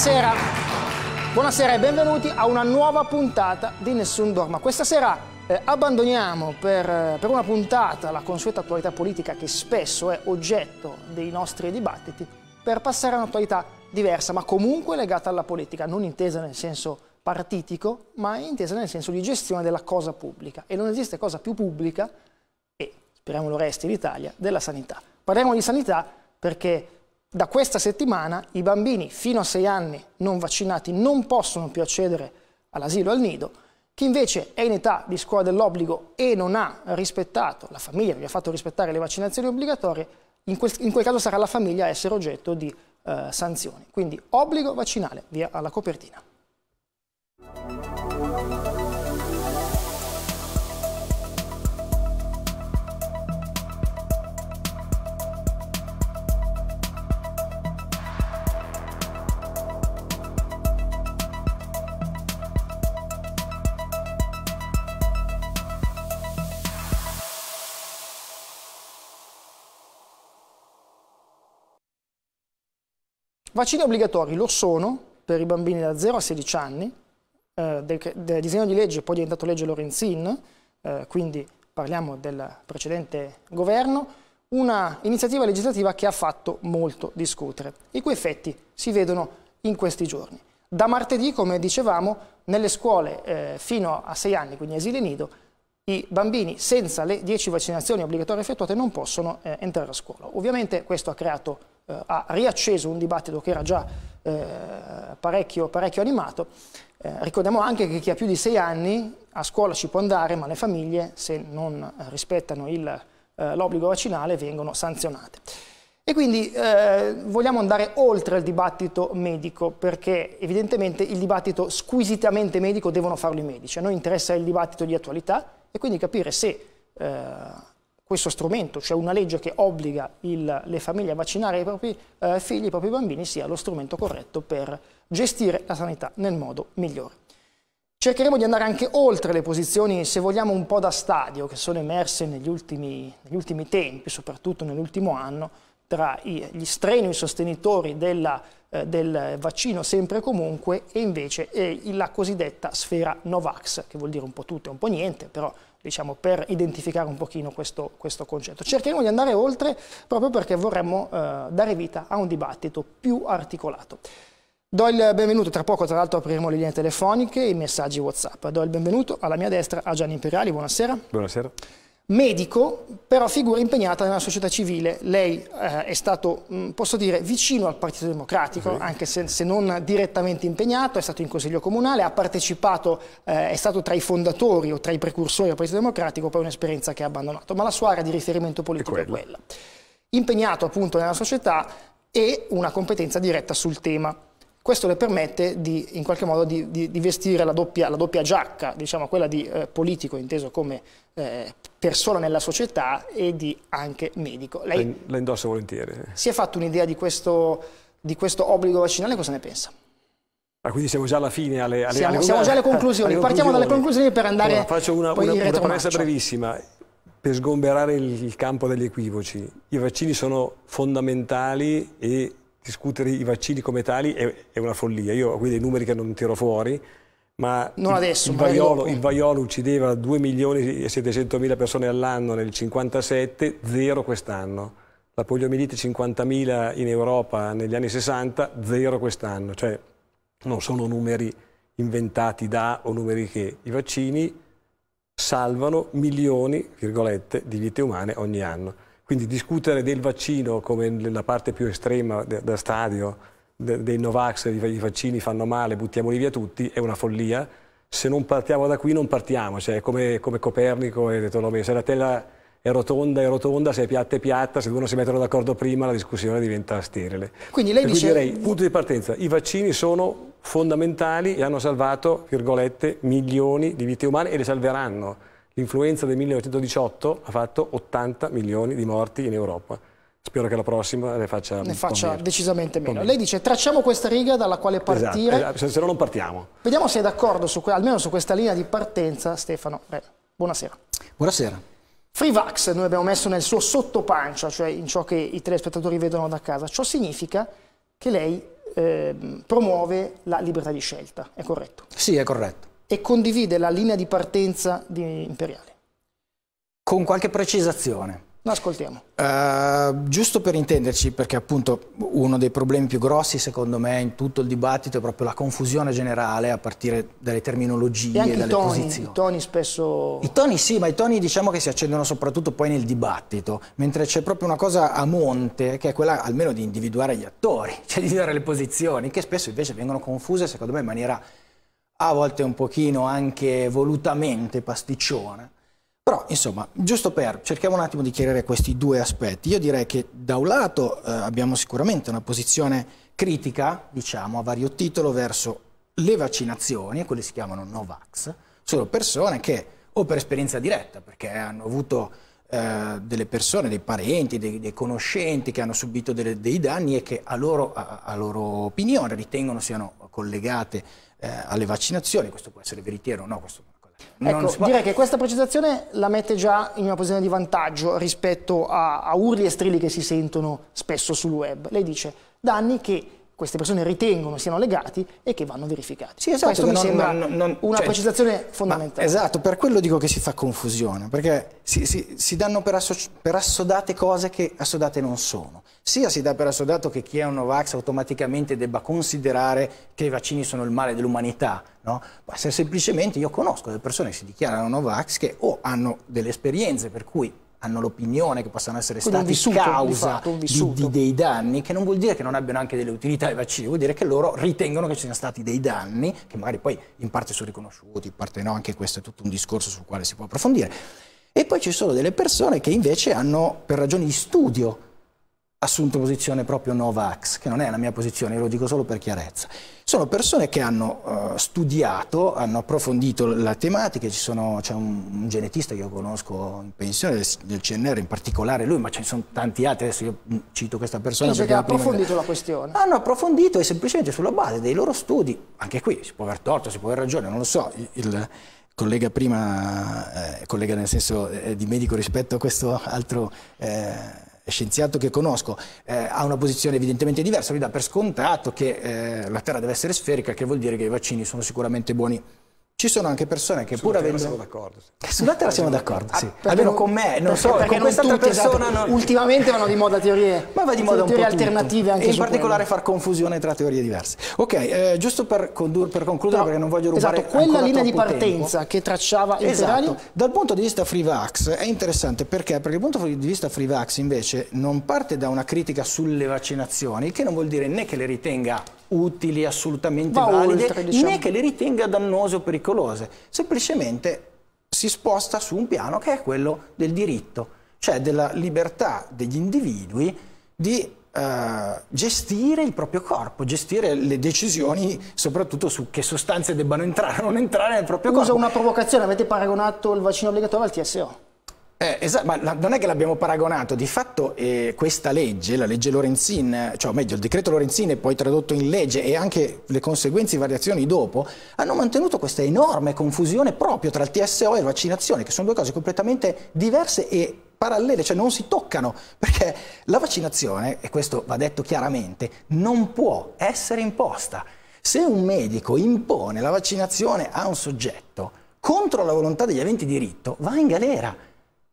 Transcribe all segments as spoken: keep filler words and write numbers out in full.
Buonasera, buonasera e benvenuti a una nuova puntata di Nessun Dorma. Questa sera eh, abbandoniamo per, eh, per una puntata la consueta attualità politica che spesso è oggetto dei nostri dibattiti per passare a un'attualità diversa ma comunque legata alla politica, non intesa nel senso partitico ma intesa nel senso di gestione della cosa pubblica, e non esiste cosa più pubblica, e speriamo lo resti l'Italia, della sanità. Parliamo di sanità perché da questa settimana i bambini fino a sei anni non vaccinati non possono più accedere all'asilo e al nido. Chi invece è in età di scuola dell'obbligo e non ha rispettato, la famiglia non gli ha fatto rispettare le vaccinazioni obbligatorie, in quel, in quel caso sarà la famiglia a essere oggetto di eh, sanzioni. Quindi obbligo vaccinale, via alla copertina. Vaccini obbligatori lo sono per i bambini da zero a sedici anni, eh, del, del disegno di legge poi è diventato legge Lorenzin, eh, quindi parliamo del precedente governo, una iniziativa legislativa che ha fatto molto discutere, i cui effetti si vedono in questi giorni. Da martedì, come dicevamo, nelle scuole eh, fino a sei anni, quindi asili e nido, i bambini senza le dieci vaccinazioni obbligatorie effettuate non possono eh, entrare a scuola. Ovviamente questo ha creato ha riacceso un dibattito che era già eh, parecchio, parecchio animato. Eh, ricordiamo anche che chi ha più di sei anni a scuola ci può andare, ma le famiglie, se non rispettano eh, l'obbligo vaccinale, vengono sanzionate. E quindi eh, vogliamo andare oltre il dibattito medico, perché evidentemente il dibattito squisitamente medico devono farlo i medici. A noi interessa il dibattito di attualità e quindi capire se Eh, questo strumento, cioè una legge che obbliga il, le famiglie a vaccinare i propri eh, figli, i propri bambini, sia lo strumento corretto per gestire la sanità nel modo migliore. Cercheremo di andare anche oltre le posizioni, se vogliamo, un po' da stadio, che sono emerse negli ultimi, negli ultimi tempi, soprattutto nell'ultimo anno, tra i, gli strenui sostenitori della, eh, del vaccino sempre e comunque e invece eh, la cosiddetta sfera Novax, che vuol dire un po' tutto e un po' niente, però diciamo, per identificare un pochino questo, questo concetto. Cercheremo di andare oltre proprio perché vorremmo eh, dare vita a un dibattito più articolato. Do il benvenuto, tra poco tra l'altro apriremo le linee telefoniche e i messaggi WhatsApp. Do il benvenuto alla mia destra a Gianni Imperiali, buonasera. Buonasera. Medico, però figura impegnata nella società civile. Lei eh, è stato, mh, posso dire, vicino al Partito Democratico, okay, anche se, se non direttamente impegnato, è stato in Consiglio Comunale, ha partecipato, eh, è stato tra i fondatori o tra i precursori del Partito Democratico, poi un'esperienza che ha abbandonato, ma la sua area di riferimento politico è quella. È quella. Impegnato appunto nella società e una competenza diretta sul tema. Questo le permette di, in qualche modo di, di, di vestire la doppia, la doppia giacca, diciamo quella di eh, politico inteso come eh, persona nella società e di anche medico. Lei la indossa volentieri. Si è fatto un'idea di, di questo obbligo vaccinale, cosa ne pensa? Ah, quindi siamo già alla fine, alle, alle, siamo, alle, siamo già alle conclusioni. Alle Partiamo conclusioni. dalle conclusioni per andare allora, faccio una, poi una, una premessa brevissima per sgomberare il, il campo degli equivoci. I vaccini sono fondamentali e discutere i vaccini come tali è una follia. Io ho qui dei numeri che non tiro fuori, ma non adesso, il, vaiolo, il vaiolo uccideva due milioni e settecentomila persone all'anno nel cinquantasette, zero quest'anno. La poliomielite cinquantamila in Europa negli anni sessanta, zero quest'anno. Cioè non sono numeri inventati da o numeri che i vaccini salvano milioni, virgolette, di vite umane ogni anno. Quindi discutere del vaccino come la parte più estrema da stadio, dei Novax, i vaccini fanno male, buttiamoli via tutti, è una follia. Se non partiamo da qui non partiamo, cioè come, come Copernico e Tolomeo, se la tela è rotonda è rotonda, se è piatta è piatta, se non si mettono d'accordo prima la discussione diventa sterile. Quindi lei dice... Quindi direi, punto di partenza, i vaccini sono fondamentali e hanno salvato, virgolette, milioni di vite umane e le salveranno. L'influenza del millenovecentodiciotto ha fatto ottanta milioni di morti in Europa. Spero che la prossima ne faccia, ne faccia decisamente meno. Lei dice tracciamo questa riga dalla quale partire. Esatto, se no non partiamo. Vediamo se è d'accordo almeno su questa linea di partenza Stefano Re. Buonasera. Buonasera. Free Vax noi abbiamo messo nel suo sottopancia, cioè in ciò che i telespettatori vedono da casa. Ciò significa che lei eh, promuove la libertà di scelta, è corretto? Sì, è corretto. E condivide la linea di partenza di Imperiali? Con qualche precisazione. Ascoltiamo. Uh, giusto per intenderci, perché appunto uno dei problemi più grossi secondo me in tutto il dibattito è proprio la confusione generale a partire dalle terminologie e, e dalle toni, posizioni. I toni spesso... I toni sì, ma i toni diciamo che si accendono soprattutto poi nel dibattito, mentre c'è proprio una cosa a monte che è quella almeno di individuare gli attori, cioè di dare le posizioni, che spesso invece vengono confuse secondo me in maniera a volte un pochino anche volutamente pasticciona. Però, insomma, giusto per, cerchiamo un attimo di chiarire questi due aspetti. Io direi che da un lato eh, abbiamo sicuramente una posizione critica, diciamo, a vario titolo, verso le vaccinazioni, quelle si chiamano Novax, sono persone che, o per esperienza diretta, perché hanno avuto eh, delle persone, dei parenti, dei, dei conoscenti che hanno subito delle, dei danni e che a loro, a, a loro opinione ritengono siano collegate eh, alle vaccinazioni, questo può essere veritiero o no, questo Non ecco, direi che questa precisazione la mette già in una posizione di vantaggio rispetto a, a urli e strilli che si sentono spesso sul web. Lei dice danni che queste persone ritengono siano legati e che vanno verificati. Sì, esatto, questo mi non, sembra non, non, una cioè, precisazione fondamentale. Esatto, per quello dico che si fa confusione, perché si, si, si danno per, per assodate cose che assodate non sono. Sia si dà per assodato che chi è un Novax automaticamente debba considerare che i vaccini sono il male dell'umanità, no? Ma se semplicemente io conosco delle persone che si dichiarano Novax che o hanno delle esperienze per cui hanno l'opinione che possano essere stati vissuto, causa di, fatto, di, di dei danni, che non vuol dire che non abbiano anche delle utilità i vaccini, vuol dire che loro ritengono che ci siano stati dei danni, che magari poi in parte sono riconosciuti, in parte no, anche questo è tutto un discorso sul quale si può approfondire. E poi ci sono delle persone che invece hanno, per ragioni di studio, assunto posizione proprio Novax, che non è la mia posizione, io lo dico solo per chiarezza. Sono persone che hanno uh, studiato, hanno approfondito la tematica, c'è un, un genetista che io conosco in pensione del, del C N R, in particolare lui, ma ce ne sono tanti altri, adesso io cito questa persona. Dice perché ha approfondito prima... la questione. Hanno approfondito e semplicemente sulla base dei loro studi, anche qui si può aver torto, si può aver ragione, non lo so, il, il collega prima, eh, collega nel senso eh, di medico rispetto a questo altro... Eh, scienziato che conosco, eh, ha una posizione evidentemente diversa, lui dà per scontato che eh, la Terra deve essere sferica, che vuol dire che i vaccini sono sicuramente buoni. Ci sono anche persone che sulla pur avendo... Siamo d'accordo. Sì. Sulla Terra siamo d'accordo, sì. Ah, almeno con me, non so, con quest'altra persona... Esatto. Non... Ultimamente vanno di moda teorie, ma va di moda un teorie po alternative anche e in particolare quello. Far confusione tra teorie diverse. Ok, eh, giusto per, condur, per concludere, però, perché non voglio rubare esatto, quella linea di partenza tempo. Che tracciava Imperiali... Esatto. Dal punto di vista Free Vax è interessante, perché? Perché dal punto di vista Free Vax invece non parte da una critica sulle vaccinazioni, che non vuol dire né che le ritenga... utili, assolutamente Va valide, oltre, diciamo. Né che le ritenga dannose o pericolose, semplicemente si sposta su un piano che è quello del diritto, cioè della libertà degli individui di eh, gestire il proprio corpo, gestire le decisioni soprattutto su che sostanze debbano entrare o non entrare nel proprio Usa corpo. Usa una provocazione, avete paragonato il vaccino obbligatorio al T S O? Eh, esatto, ma la, non è che l'abbiamo paragonato, di fatto eh, questa legge, la legge Lorenzin, cioè o meglio il decreto Lorenzin poi tradotto in legge e anche le conseguenze e variazioni dopo, hanno mantenuto questa enorme confusione proprio tra il T S O e la vaccinazione, che sono due cose completamente diverse e parallele, cioè non si toccano, perché la vaccinazione, e questo va detto chiaramente, non può essere imposta. Se un medico impone la vaccinazione a un soggetto contro la volontà degli aventi diritto, va in galera.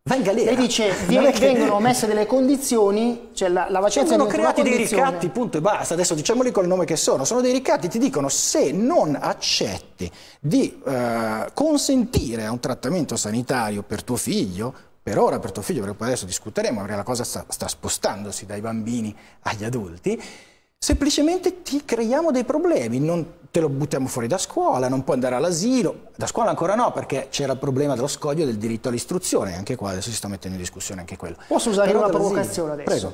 Va in galera. Lei dice che vengono messe delle condizioni, cioè la, la vaccinazione vengono creati dei ricatti, punto e basta. Adesso diciamoli col nome che sono. Sono dei ricatti, ti dicono se non accetti di eh, consentire a un trattamento sanitario per tuo figlio, per ora per tuo figlio, perché poi adesso discuteremo, perché la cosa sta, sta spostandosi dai bambini agli adulti, semplicemente ti creiamo dei problemi, non te lo buttiamo fuori da scuola, non puoi andare all'asilo, da scuola ancora no, perché c'era il problema dello scoglio del diritto all'istruzione, anche qua adesso si sta mettendo in discussione anche quello. Posso usare però una provocazione adesso? Prego.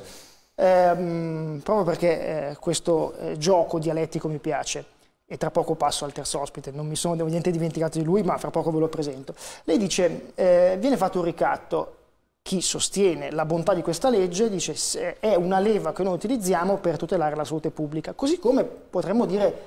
Eh, proprio perché eh, questo eh, gioco dialettico mi piace, e tra poco passo al terzo ospite, non mi sono niente dimenticato di lui, ma fra poco ve lo presento. Lei dice, eh, viene fatto un ricatto. Chi sostiene la bontà di questa legge dice che è una leva che noi utilizziamo per tutelare la salute pubblica, così come potremmo dire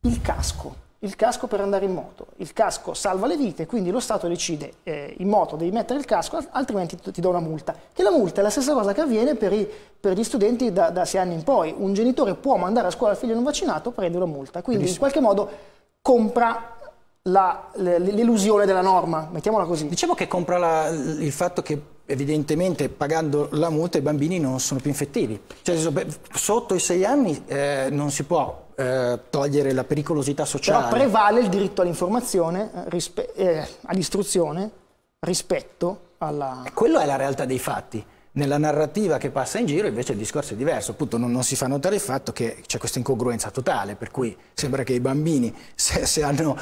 il casco. il casco per andare in moto. Il casco salva le vite, quindi lo Stato decide eh, in moto devi mettere il casco, altrimenti ti dà una multa. Che la multa è la stessa cosa che avviene per, i, per gli studenti da, da sei anni in poi. Un genitore può mandare a scuola il figlio non vaccinato, prende una multa. Quindi Benissimo. in qualche modo compra l'illusione della norma, mettiamola così. Diciamo che compra la, il fatto che evidentemente pagando la multa i bambini non sono più infettivi. Cioè, sotto i sei anni eh, non si può eh, togliere la pericolosità sociale. Però prevale il diritto all'informazione, rispe eh, all'istruzione, rispetto alla... E quello è la realtà dei fatti. Nella narrativa che passa in giro invece il discorso è diverso, appunto non, non si fa notare il fatto che c'è questa incongruenza totale, per cui sembra che i bambini se, se hanno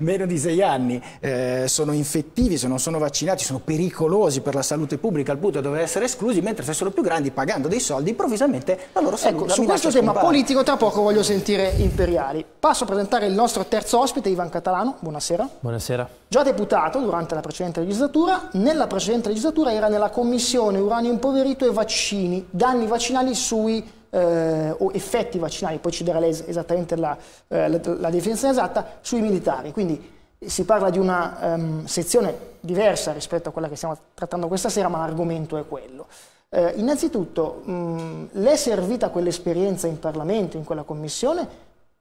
meno di sei anni eh, sono infettivi, se non sono vaccinati sono pericolosi per la salute pubblica al punto da dover essere esclusi, mentre se sono più grandi pagando dei soldi improvvisamente la loro salute. Ecco, su questo tema politico tra poco voglio sentire Imperiali. Passo a presentare il nostro terzo ospite, Ivan Catalano, buonasera. Buonasera. Già deputato durante la precedente legislatura, nella precedente legislatura era nella commissione Uranio Impoverito e vaccini, danni vaccinali sui eh, o effetti vaccinali, poi ci darà lei esattamente la, eh, la, la definizione esatta, sui militari. Quindi si parla di una um, sezione diversa rispetto a quella che stiamo trattando questa sera, ma l'argomento è quello. Eh, innanzitutto, mh, le è servita quell'esperienza in Parlamento, in quella commissione,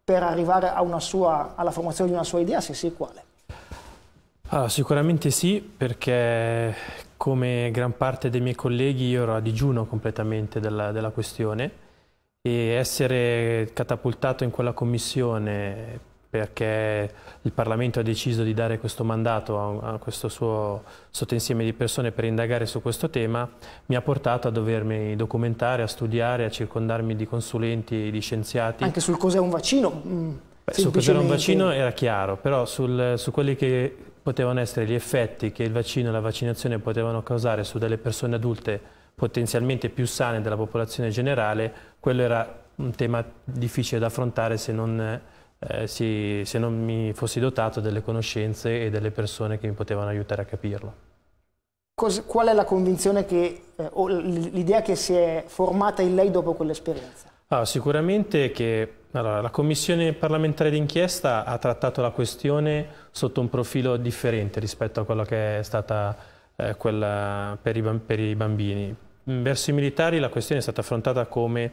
per arrivare a una sua, alla formazione di una sua idea, se sì, quale? Ah, sicuramente sì, perché come gran parte dei miei colleghi io ero a digiuno completamente della, della questione, e essere catapultato in quella commissione perché il Parlamento ha deciso di dare questo mandato a, a questo suo sottoinsieme di persone per indagare su questo tema mi ha portato a dovermi documentare, a studiare, a circondarmi di consulenti, di scienziati. Anche sul cos'è un vaccino? Mm, Beh, su cos'era un vaccino era chiaro, però sul, su quelli che potevano essere gli effetti che il vaccino e la vaccinazione potevano causare su delle persone adulte potenzialmente più sane della popolazione generale, quello era un tema difficile da affrontare se non, eh, si, se non mi fossi dotato delle conoscenze e delle persone che mi potevano aiutare a capirlo. Cos- qual è la convinzione che, eh, o l'idea che si è formata in lei dopo quell'esperienza? Allora, sicuramente che allora, la Commissione parlamentare d'inchiesta ha trattato la questione sotto un profilo differente rispetto a quella che è stata eh, quella per i, per i bambini. Verso i militari la questione è stata affrontata come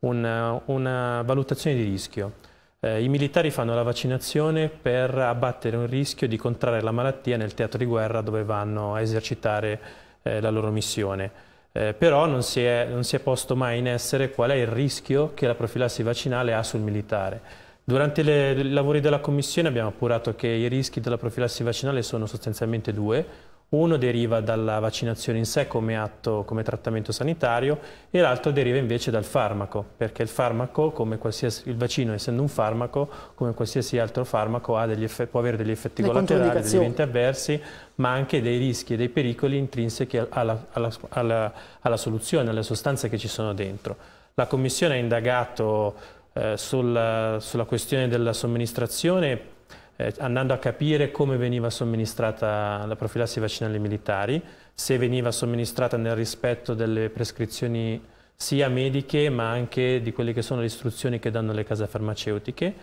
una, una valutazione di rischio. Eh, I militari fanno la vaccinazione per abbattere un rischio di contrarre la malattia nel teatro di guerra dove vanno a esercitare eh, la loro missione. Eh, però non si, è, non si è posto mai in essere qual è il rischio che la profilassi vaccinale ha sul militare. Durante le, i lavori della Commissione abbiamo appurato che i rischi della profilassi vaccinale sono sostanzialmente due. Uno deriva dalla vaccinazione in sé come atto, come trattamento sanitario, e l'altro deriva invece dal farmaco, perché il farmaco, come qualsiasi, il vaccino essendo un farmaco, come qualsiasi altro farmaco ha degli effetti, può avere degli effetti collaterali, degli eventi avversi, ma anche dei rischi e dei pericoli intrinseci alla, alla, alla, alla soluzione, alle sostanze che ci sono dentro. La Commissione ha indagato eh, sulla, sulla questione della somministrazione, Eh, andando a capire come veniva somministrata la profilassi vaccinale ai militari, se veniva somministrata nel rispetto delle prescrizioni sia mediche ma anche di quelle che sono le istruzioni che danno le case farmaceutiche,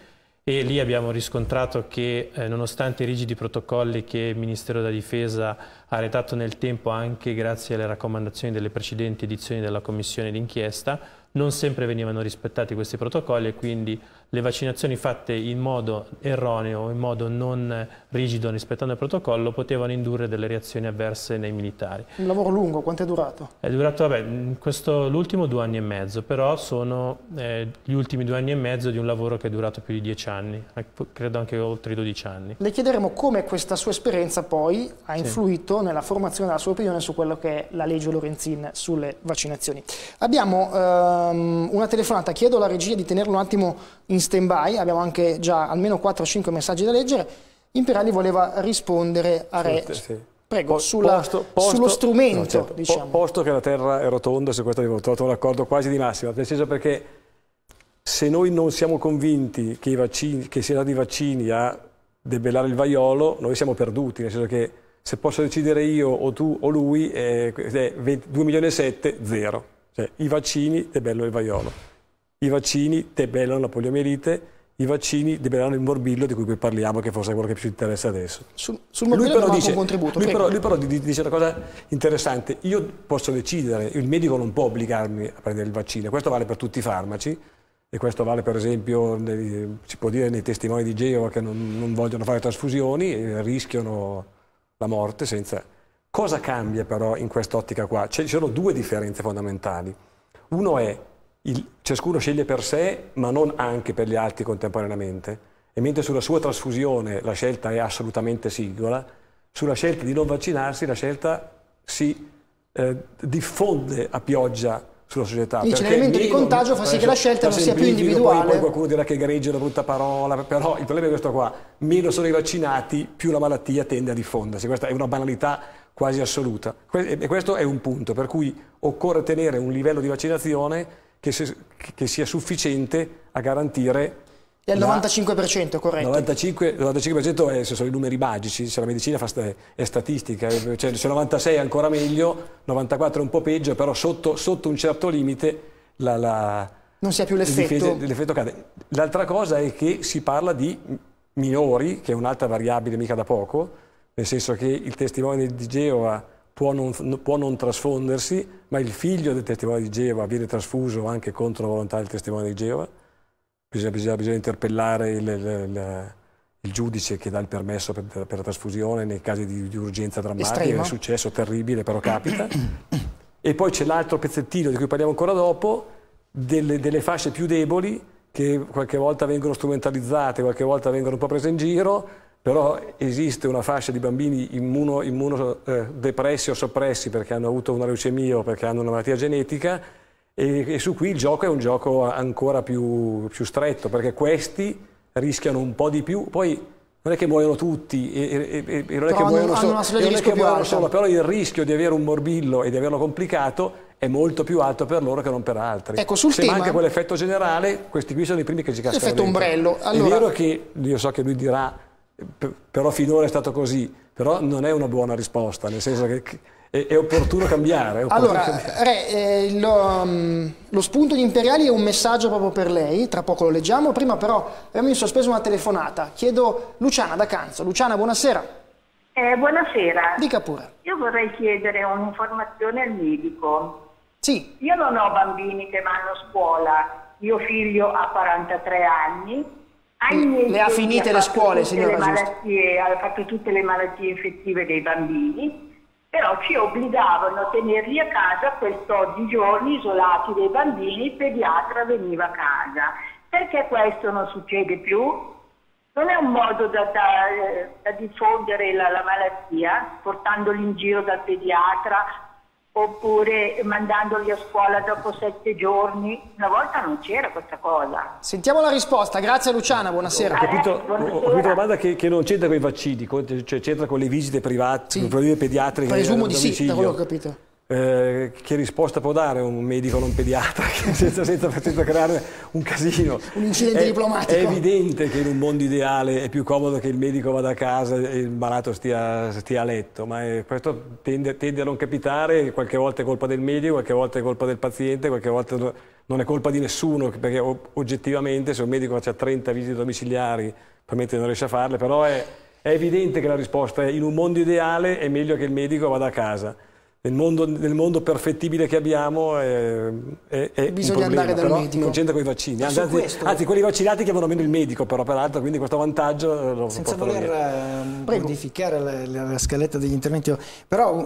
e lì abbiamo riscontrato che eh, nonostante i rigidi protocolli che il Ministero della Difesa ha redatto nel tempo anche grazie alle raccomandazioni delle precedenti edizioni della Commissione d'inchiesta, non sempre venivano rispettati questi protocolli, e quindi le vaccinazioni fatte in modo erroneo, in modo non rigido rispettando il protocollo, potevano indurre delle reazioni avverse nei militari. Un lavoro lungo, quanto è durato? È durato, vabbè, l'ultimo due anni e mezzo, però sono eh, gli ultimi due anni e mezzo di un lavoro che è durato più di dieci anni, credo anche oltre i dodici anni. Le chiederemo come questa sua esperienza poi ha influito sì. nella formazione della sua opinione su quello che è la legge Lorenzin sulle vaccinazioni. Abbiamo... Eh, una telefonata, chiedo alla regia di tenerlo un attimo in stand by, abbiamo anche già almeno quattro o cinque messaggi da leggere. Imperiali voleva rispondere a Re, sì, sì. prego, sulla, posto, posto, sullo strumento. No, certo. diciamo. Posto che la terra è rotonda, su questo abbiamo trovato un accordo quasi di massima, nel senso perché se noi non siamo convinti che, i vaccini, che siano stati i vaccini a debellare il vaiolo, noi siamo perduti, nel senso che se posso decidere io o tu o lui, eh, due milioni e sette, zero. Cioè, i vaccini debellano il vaiolo, i vaccini debellano la poliomielite, i vaccini liberano il morbillo di cui poi parliamo, che forse è quello che più ci interessa adesso. Sul, sul morbillo lui però dice, un contributo. Lui però, lui però dice una cosa interessante, io posso decidere, il medico non può obbligarmi a prendere il vaccino, questo vale per tutti i farmaci, e questo vale per esempio, nei, si può dire nei testimoni di Geova che non, non vogliono fare trasfusioni e rischiano la morte senza... Cosa cambia però in quest'ottica qua? Ci sono due differenze fondamentali. Uno è il, ciascuno sceglie per sé, ma non anche per gli altri contemporaneamente, e mentre sulla sua trasfusione la scelta è assolutamente singola, sulla scelta di non vaccinarsi la scelta si eh, diffonde a pioggia sulla società. Quindi l'elemento di contagio fa sì che la scelta non sia più individuale. Poi qualcuno dirà che gareggia una brutta parola, però il problema è questo qua, meno sono i vaccinati, più la malattia tende a diffondersi. Questa è una banalità quasi assoluta. E questo è un punto, per cui occorre tenere un livello di vaccinazione che, se, che sia sufficiente a garantire... E al novantacinque per cento, corretto? novantacinque per cento è, se sono i numeri magici, se la medicina fa sta, è statistica, cioè, se novantasei è ancora meglio, novantaquattro è un po' peggio, però sotto, sotto un certo limite la, la, non si ha più l'effetto. L'effetto cade. L'altra cosa è che si parla di minori, che è un'altra variabile mica da poco, nel senso che il testimone di Geova può non, può non trasfondersi, ma il figlio del testimone di Geova viene trasfuso anche contro la volontà del testimone di Geova. Bisogna, bisogna, bisogna interpellare il, il, il giudice che dà il permesso per, per la trasfusione nei casi di, di urgenza drammatica, è successo, terribile, però capita. E poi c'è l'altro pezzettino di cui parliamo ancora dopo, delle, delle fasce più deboli che qualche volta vengono strumentalizzate, qualche volta vengono un po' prese in giro, però esiste una fascia di bambini immuno, immuno, eh, depressi o soppressi perché hanno avuto una leucemia o perché hanno una malattia genetica, E, e su qui il gioco è un gioco ancora più, più stretto, perché questi rischiano un po' di più, poi non è che muoiono tutti e, e, e non è che muoiono solo, non è che muoiono solo, però il rischio di avere un morbillo e di averlo complicato è molto più alto per loro che non per altri. Ecco, sul se tema, manca quell'effetto generale, questi qui sono i primi che ci cascano dentro. Ombrello. Allora... È vero che, io so che lui dirà, però finora è stato così, però non è una buona risposta, nel senso che... È, è opportuno cambiare. È opportuno allora, cambiare. Re, eh, lo, um, lo spunto di Imperiali è un messaggio proprio per lei, tra poco lo leggiamo, prima però abbiamo in sospeso una telefonata. Chiedo Luciana da Canzo. Luciana, buonasera. Eh, buonasera. Dica pure. Io vorrei chiedere un'informazione al medico. Sì. Io non ho bambini che vanno a scuola, mio figlio ha quarantatré anni. Mm, le ha finite le scuole, signora Giusto? Ha fatto tutte le malattie infettive dei bambini. Però ci obbligavano a tenerli a casa quest'oggi giorni isolati dai bambini, il pediatra veniva a casa. Perché questo non succede più? Non è un modo da, da, da diffondere la, la malattia, portandoli in giro dal pediatra oppure mandandoli a scuola dopo sette giorni? Una volta non c'era questa cosa. Sentiamo la risposta, grazie Luciana, buonasera. Ho capito, eh, buonasera. Ho capito una domanda che, che non c'entra con i vaccini, cioè c'entra con le visite private, sì. con le visite pediatriche. Presumo di sì, da quello ho capito. Eh, che risposta può dare un medico non pediatra senza, senza, senza creare un casino? Un incidente è, diplomatico. È evidente che in un mondo ideale è più comodo che il medico vada a casa e il malato stia, stia a letto, ma è, questo tende, tende a non capitare, qualche volta è colpa del medico, qualche volta è colpa del paziente, qualche volta non è colpa di nessuno, perché oggettivamente se un medico faccia trenta visite domiciliari probabilmente non riesce a farle, però è, è evidente che la risposta è in un mondo ideale è meglio che il medico vada a casa. Nel mondo, nel mondo perfettibile che abbiamo è, è, è bisogna un problema, andare dal medico. Non c'entra con i vaccini, anzi, questo... anzi quelli vaccinati chiamano meno il medico però peraltro, quindi questo vantaggio lo senza voler via. Modificare la, la, la scaletta degli interventi, però un,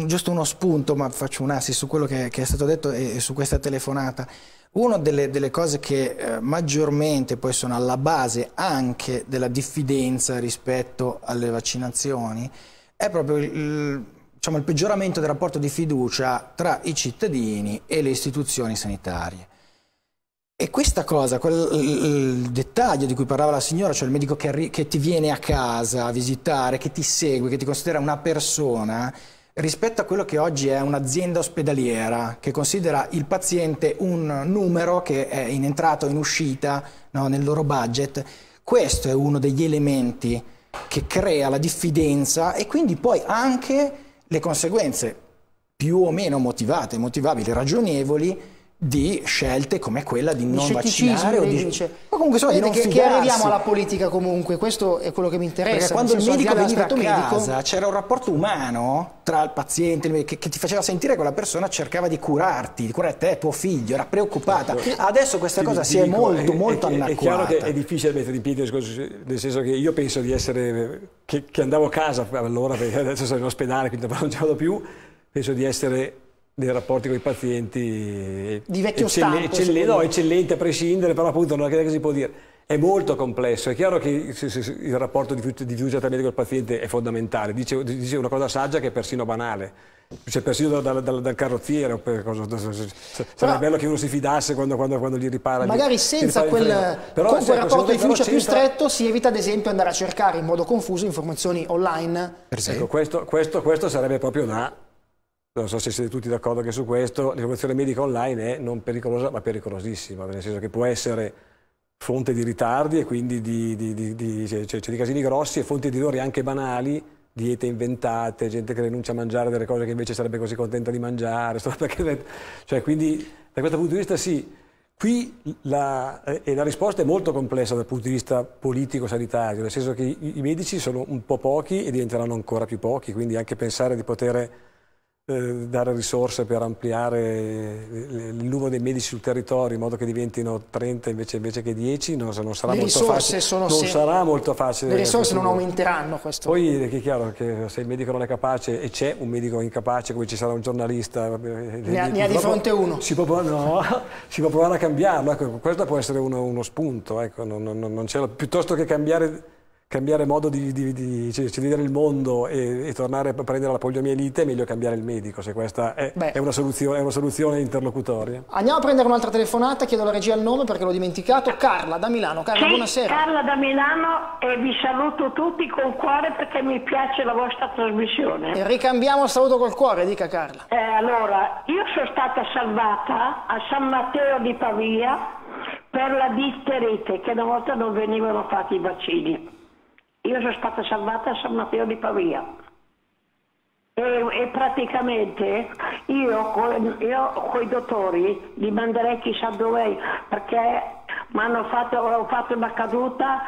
un, giusto uno spunto, ma faccio un assist su quello che, che è stato detto e, e su questa telefonata. Una delle, delle cose che eh, maggiormente poi sono alla base anche della diffidenza rispetto alle vaccinazioni è proprio il il peggioramento del rapporto di fiducia tra i cittadini e le istituzioni sanitarie. E questa cosa, quel, il dettaglio di cui parlava la signora, cioè il medico che, che ti viene a casa a visitare, che ti segue, che ti considera una persona, rispetto a quello che oggi è un'azienda ospedaliera, che considera il paziente un numero che è in entrata o in uscita, no, nel loro budget, questo è uno degli elementi che crea la diffidenza e quindi poi anche... le conseguenze più o meno motivate, motivabili, ragionevoli di scelte come quella di non vaccinare o di... Dice, ma comunque so, di non che, fidarsi. Che arriviamo alla politica comunque, questo è quello che mi interessa. Perché quando il medico veniva a casa c'era un rapporto umano tra il paziente che, che ti faceva sentire che la persona cercava di curarti, di curare te, tuo figlio, era preoccupata. Adesso questa ti, cosa ti si dico, è molto, è, molto è, anacquata. È chiaro che è difficile mettere in piedi il discorso, nel senso che io penso di essere... che, che andavo a casa allora, perché adesso sono in ospedale, quindi non ce vado più, penso di essere... dei rapporti con i pazienti di vecchio stampo, eccelle, no, eccellente a prescindere, però appunto non è che si può dire, è molto complesso. È chiaro che il rapporto di fiducia tra medico e paziente è fondamentale. Dice, dice una cosa saggia che è persino banale, cioè persino dal, dal, dal carrozziere per cosa, sarebbe bello che uno si fidasse quando, quando, quando gli ripara, magari gli, senza ripara quel, però, con quel rapporto di fiducia più stretto si evita ad esempio andare a cercare in modo confuso informazioni online. Ecco, questo, questo, questo sarebbe proprio da... Non so se siete tutti d'accordo anche su questo, l'informazione medica online è non pericolosa ma pericolosissima, nel senso che può essere fonte di ritardi e quindi di, di, di, di, cioè, cioè, di casini grossi e fonte di errori anche banali, diete inventate, gente che rinuncia a mangiare delle cose che invece sarebbe così contenta di mangiare, cioè, quindi da questo punto di vista sì, qui la, eh, la risposta è molto complessa dal punto di vista politico-sanitario, nel senso che i, i medici sono un po' pochi e diventeranno ancora più pochi, quindi anche pensare di poter... dare risorse per ampliare il numero dei medici sul territorio in modo che diventino trenta invece, invece che dieci non, non, sarà, molto facile, non sarà molto facile. Le risorse non aumenteranno, questo. Poi è chiaro che se il medico non è capace e c'è un medico incapace come ci sarà un giornalista ne, ne ha proprio, di fronte uno si può, no, si può provare a cambiarlo, ecco, questo può essere uno, uno spunto, ecco, non, non, non piuttosto che cambiare cambiare modo di, di, di, cioè, di vedere il mondo e, e tornare a prendere la poliomielite, è meglio cambiare il medico, se questa è, è, una, soluzione, è una soluzione interlocutoria. Andiamo a prendere un'altra telefonata, chiedo alla regia il nome perché l'ho dimenticato. Carla da Milano. Carla, sì, buonasera. Carla da Milano, e vi saluto tutti col cuore perché mi piace la vostra trasmissione. E ricambiamo il saluto col cuore, dica Carla. Eh, allora, io sono stata salvata a San Matteo di Pavia per la difterite, che una volta non venivano fatti i vaccini. Io sono stata salvata a San Matteo di Pavia e, e praticamente io con i dottori li manderei chissà dove, perché m'hanno fatto, ho fatto una caduta,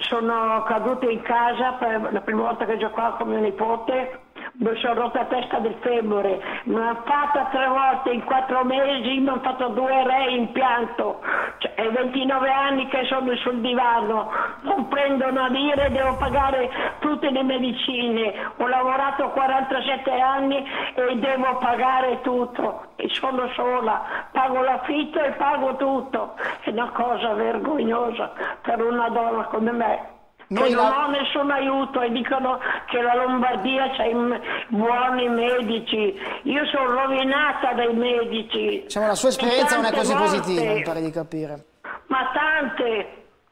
sono caduta in casa per la prima volta che giocavo con mio nipote, mi sono rotta la testa del femore, mi hanno fatta tre volte in quattro mesi, mi hanno fatto due reimpianto, cioè, è ventinove anni che sono sul divano, non prendo una lira e devo pagare tutte le medicine, ho lavorato quarantasette anni e devo pagare tutto, e sono sola, pago l'affitto e pago tutto, è una cosa vergognosa per una donna come me. Noi non la... ho nessun aiuto e dicono che la Lombardia c'ha i buoni medici. Io sono rovinata dai medici. Diciamo, la sua esperienza non è così volte... positiva, mi pare di capire. Ma tante.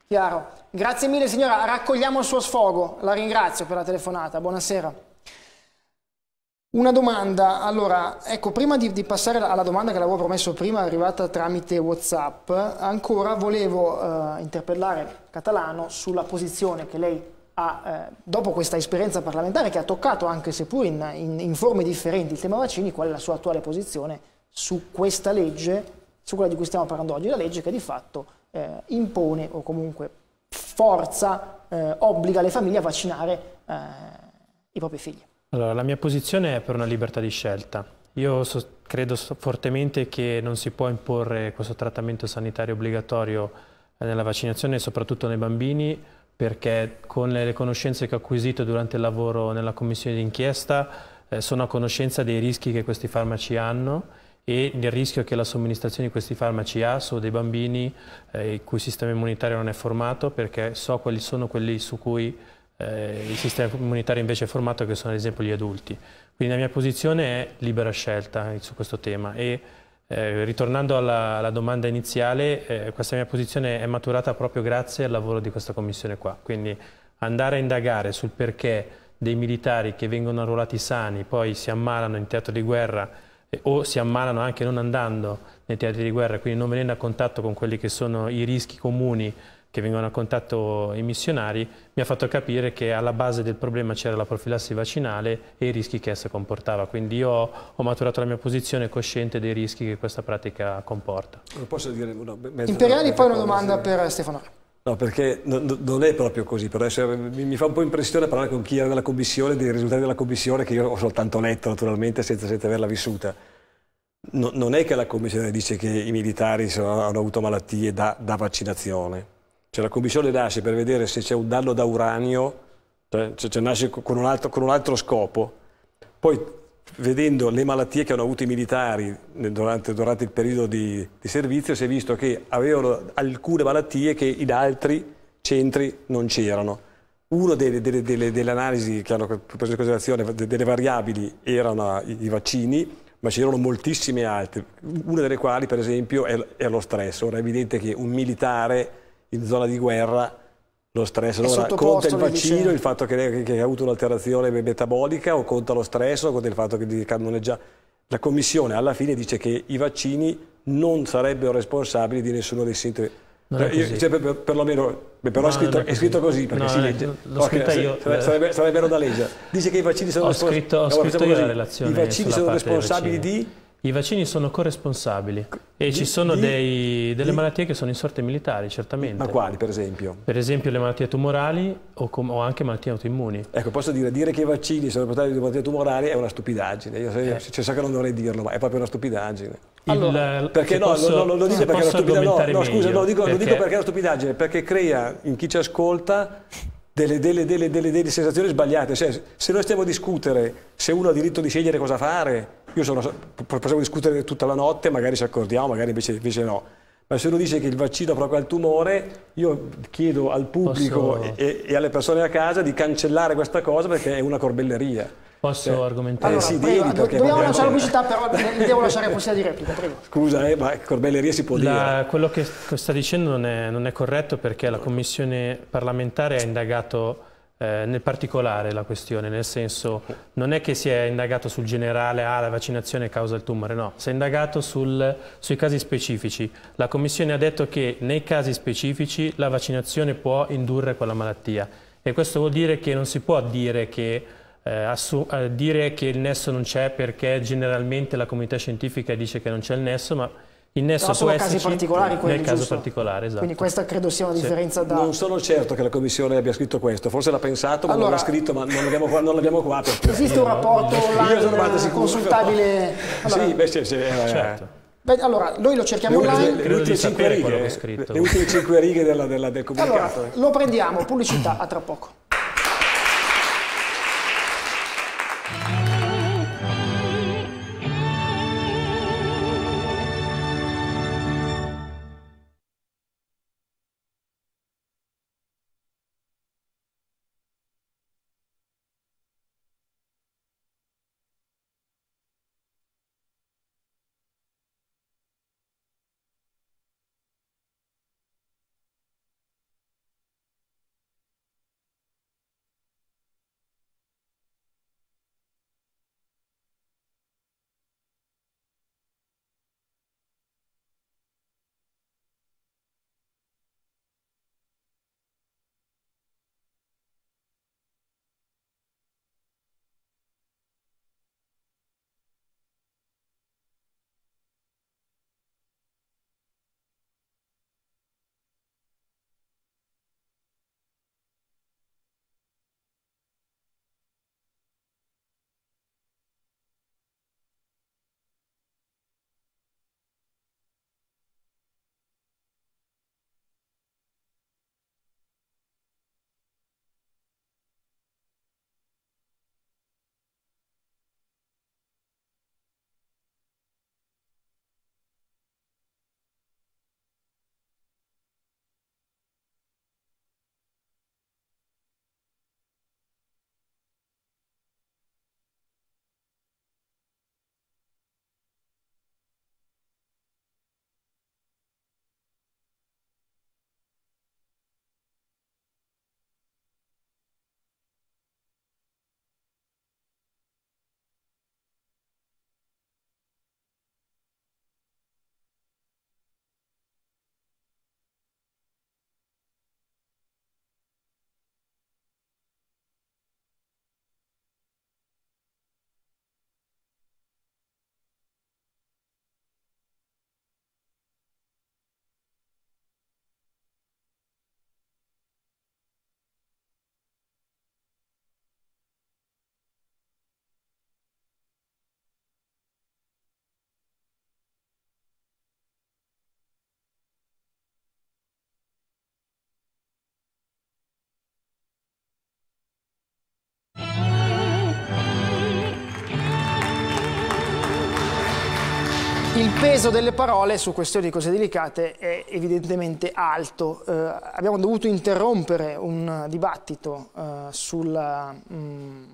Chiaro. Grazie mille signora, raccogliamo il suo sfogo. La ringrazio per la telefonata. Buonasera. Una domanda, allora, ecco, prima di, di passare alla domanda che l'avevo promesso prima, arrivata tramite WhatsApp, ancora volevo eh, interpellare Catalano sulla posizione che lei ha, eh, dopo questa esperienza parlamentare, che ha toccato anche seppur in, in, in forme differenti il tema vaccini, qual è la sua attuale posizione su questa legge, su quella di cui stiamo parlando oggi, la legge che di fatto eh, impone o comunque forza, eh, obbliga le famiglie a vaccinare eh, i propri figli. Allora, la mia posizione è per una libertà di scelta. Io so, credo so, fortemente che non si può imporre questo trattamento sanitario obbligatorio eh, nella vaccinazione, soprattutto nei bambini, perché con le, le conoscenze che ho acquisito durante il lavoro nella commissione d'inchiesta eh, sono a conoscenza dei rischi che questi farmaci hanno e del rischio che la somministrazione di questi farmaci ha su dei bambini eh, il cui sistema immunitario non è formato, perché so quali sono quelli su cui Eh, il sistema immunitario invece è formato, che sono ad esempio gli adulti. Quindi la mia posizione è libera scelta su questo tema e eh, ritornando alla, alla domanda iniziale, eh, questa mia posizione è maturata proprio grazie al lavoro di questa commissione qua. Quindi andare a indagare sul perché dei militari che vengono arruolati sani poi si ammalano in teatro di guerra eh, o si ammalano anche non andando nei teatri di guerra, quindi non venendo a contatto con quelli che sono i rischi comuni che vengono a contatto i missionari, mi ha fatto capire che alla base del problema c'era la profilassi vaccinale e i rischi che essa comportava. Quindi io ho maturato la mia posizione cosciente dei rischi che questa pratica comporta. Non posso dire una mezza... Imperiali, poi una domanda per Stefano. No, perché non è proprio così, però mi fa un po' impressione parlare con chi era nella commissione, dei risultati della commissione, che io ho soltanto letto naturalmente senza, senza averla vissuta. No, non è che la commissione dice che i militari sono, hanno avuto malattie da, da vaccinazione, cioè la commissione nasce per vedere se c'è un danno da uranio, cioè, cioè nasce con un, altro, con un altro scopo, poi vedendo le malattie che hanno avuto i militari durante, durante il periodo di, di servizio si è visto che avevano alcune malattie che in altri centri non c'erano. Una delle, delle, delle, delle analisi che hanno preso in considerazione delle variabili erano i vaccini, ma c'erano moltissime altre, una delle quali per esempio è, è lo stress. Ora è evidente che un militare in zona di guerra, lo stress, allora conta il vaccino, il fatto che, che ha avuto un'alterazione metabolica, o conta lo stress, o conta il fatto che non è già... La commissione alla fine dice che i vaccini non sarebbero responsabili di nessuno dei sintomi. Io, cioè, per, per lo meno, però no, scritto, è, è scritto così, perché no, si legge. L'ho scritta io. Sarebbe, sarebbero da leggere. Dice che i vaccini sono... Ho scritto, ho scritto io la relazione. I vaccini sono responsabili di... I vaccini sono corresponsabili e di, ci sono di, dei, delle di, malattie che sono in sorte militari, certamente. Ma quali, per esempio? Per esempio le malattie tumorali o, com o anche malattie autoimmuni. Ecco, posso dire, dire che i vaccini sono responsabili di malattie tumorali è una stupidaggine. Io eh. so cioè, che non dovrei dirlo, ma è proprio una stupidaggine. Allora, il, perché no, posso, no, no, lo dico perché è una stupidaggine. No, no, scusa, no, dico, perché? Lo dico perché è una stupidaggine, perché crea in chi ci ascolta delle, delle, delle, delle, delle sensazioni sbagliate. Cioè, se noi stiamo a discutere se uno ha diritto di scegliere cosa fare... Io sono, possiamo discutere tutta la notte, magari ci accordiamo, magari invece, invece no. Ma se uno dice che il vaccino provoca il tumore, io chiedo al pubblico posso... e, e alle persone a casa di cancellare questa cosa perché è una corbelleria. Posso cioè, argomentare? Eh, sì, allora, devi, prego, dobbiamo lanciare la pubblicità, però mi devo lasciare la possibilità di replica, prego. Scusa, eh, ma corbelleria si può la, dire. Quello che sta dicendo non è, non è corretto, perché la commissione parlamentare ha indagato... Eh, nel particolare la questione, nel senso, non è che si è indagato sul generale, ah, la vaccinazione causa il tumore, no, si è indagato sul, sui casi specifici. La Commissione ha detto che nei casi specifici la vaccinazione può indurre quella malattia, e questo vuol dire che non si può dire che, eh, eh, dire che il nesso non c'è, perché generalmente la comunità scientifica dice che non c'è il nesso, ma il nesso può esserci nel giusto? caso particolare, esatto. Quindi questa credo sia una differenza sì. da... Non sono certo che la Commissione abbia scritto questo, forse l'ha pensato, ma allora, non l'ha scritto, ma non l'abbiamo qua, qua perché... Esiste un rapporto online consultabile... Allora, sì, beh, sì, sì, eh, certo. Beh, allora, noi lo cerchiamo le, online... Le, le ultime cinque righe, scritto. Le ultime cinque righe della, della, del comunicato. Allora, lo prendiamo, pubblicità, a tra poco. il peso delle parole su questioni così delicate è evidentemente alto. Eh, abbiamo dovuto interrompere un dibattito eh, sulla, mh,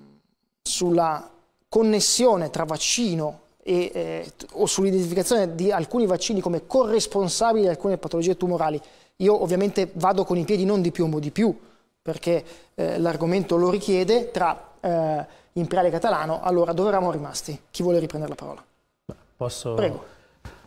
sulla connessione tra vaccino e, eh, o sull'identificazione di alcuni vaccini come corresponsabili di alcune patologie tumorali. Io ovviamente vado con i piedi non di piombo di più, perché eh, l'argomento lo richiede, tra eh, Imperiali e Catalano. Allora, dove eravamo rimasti? Chi vuole riprendere la parola? Posso? Prego.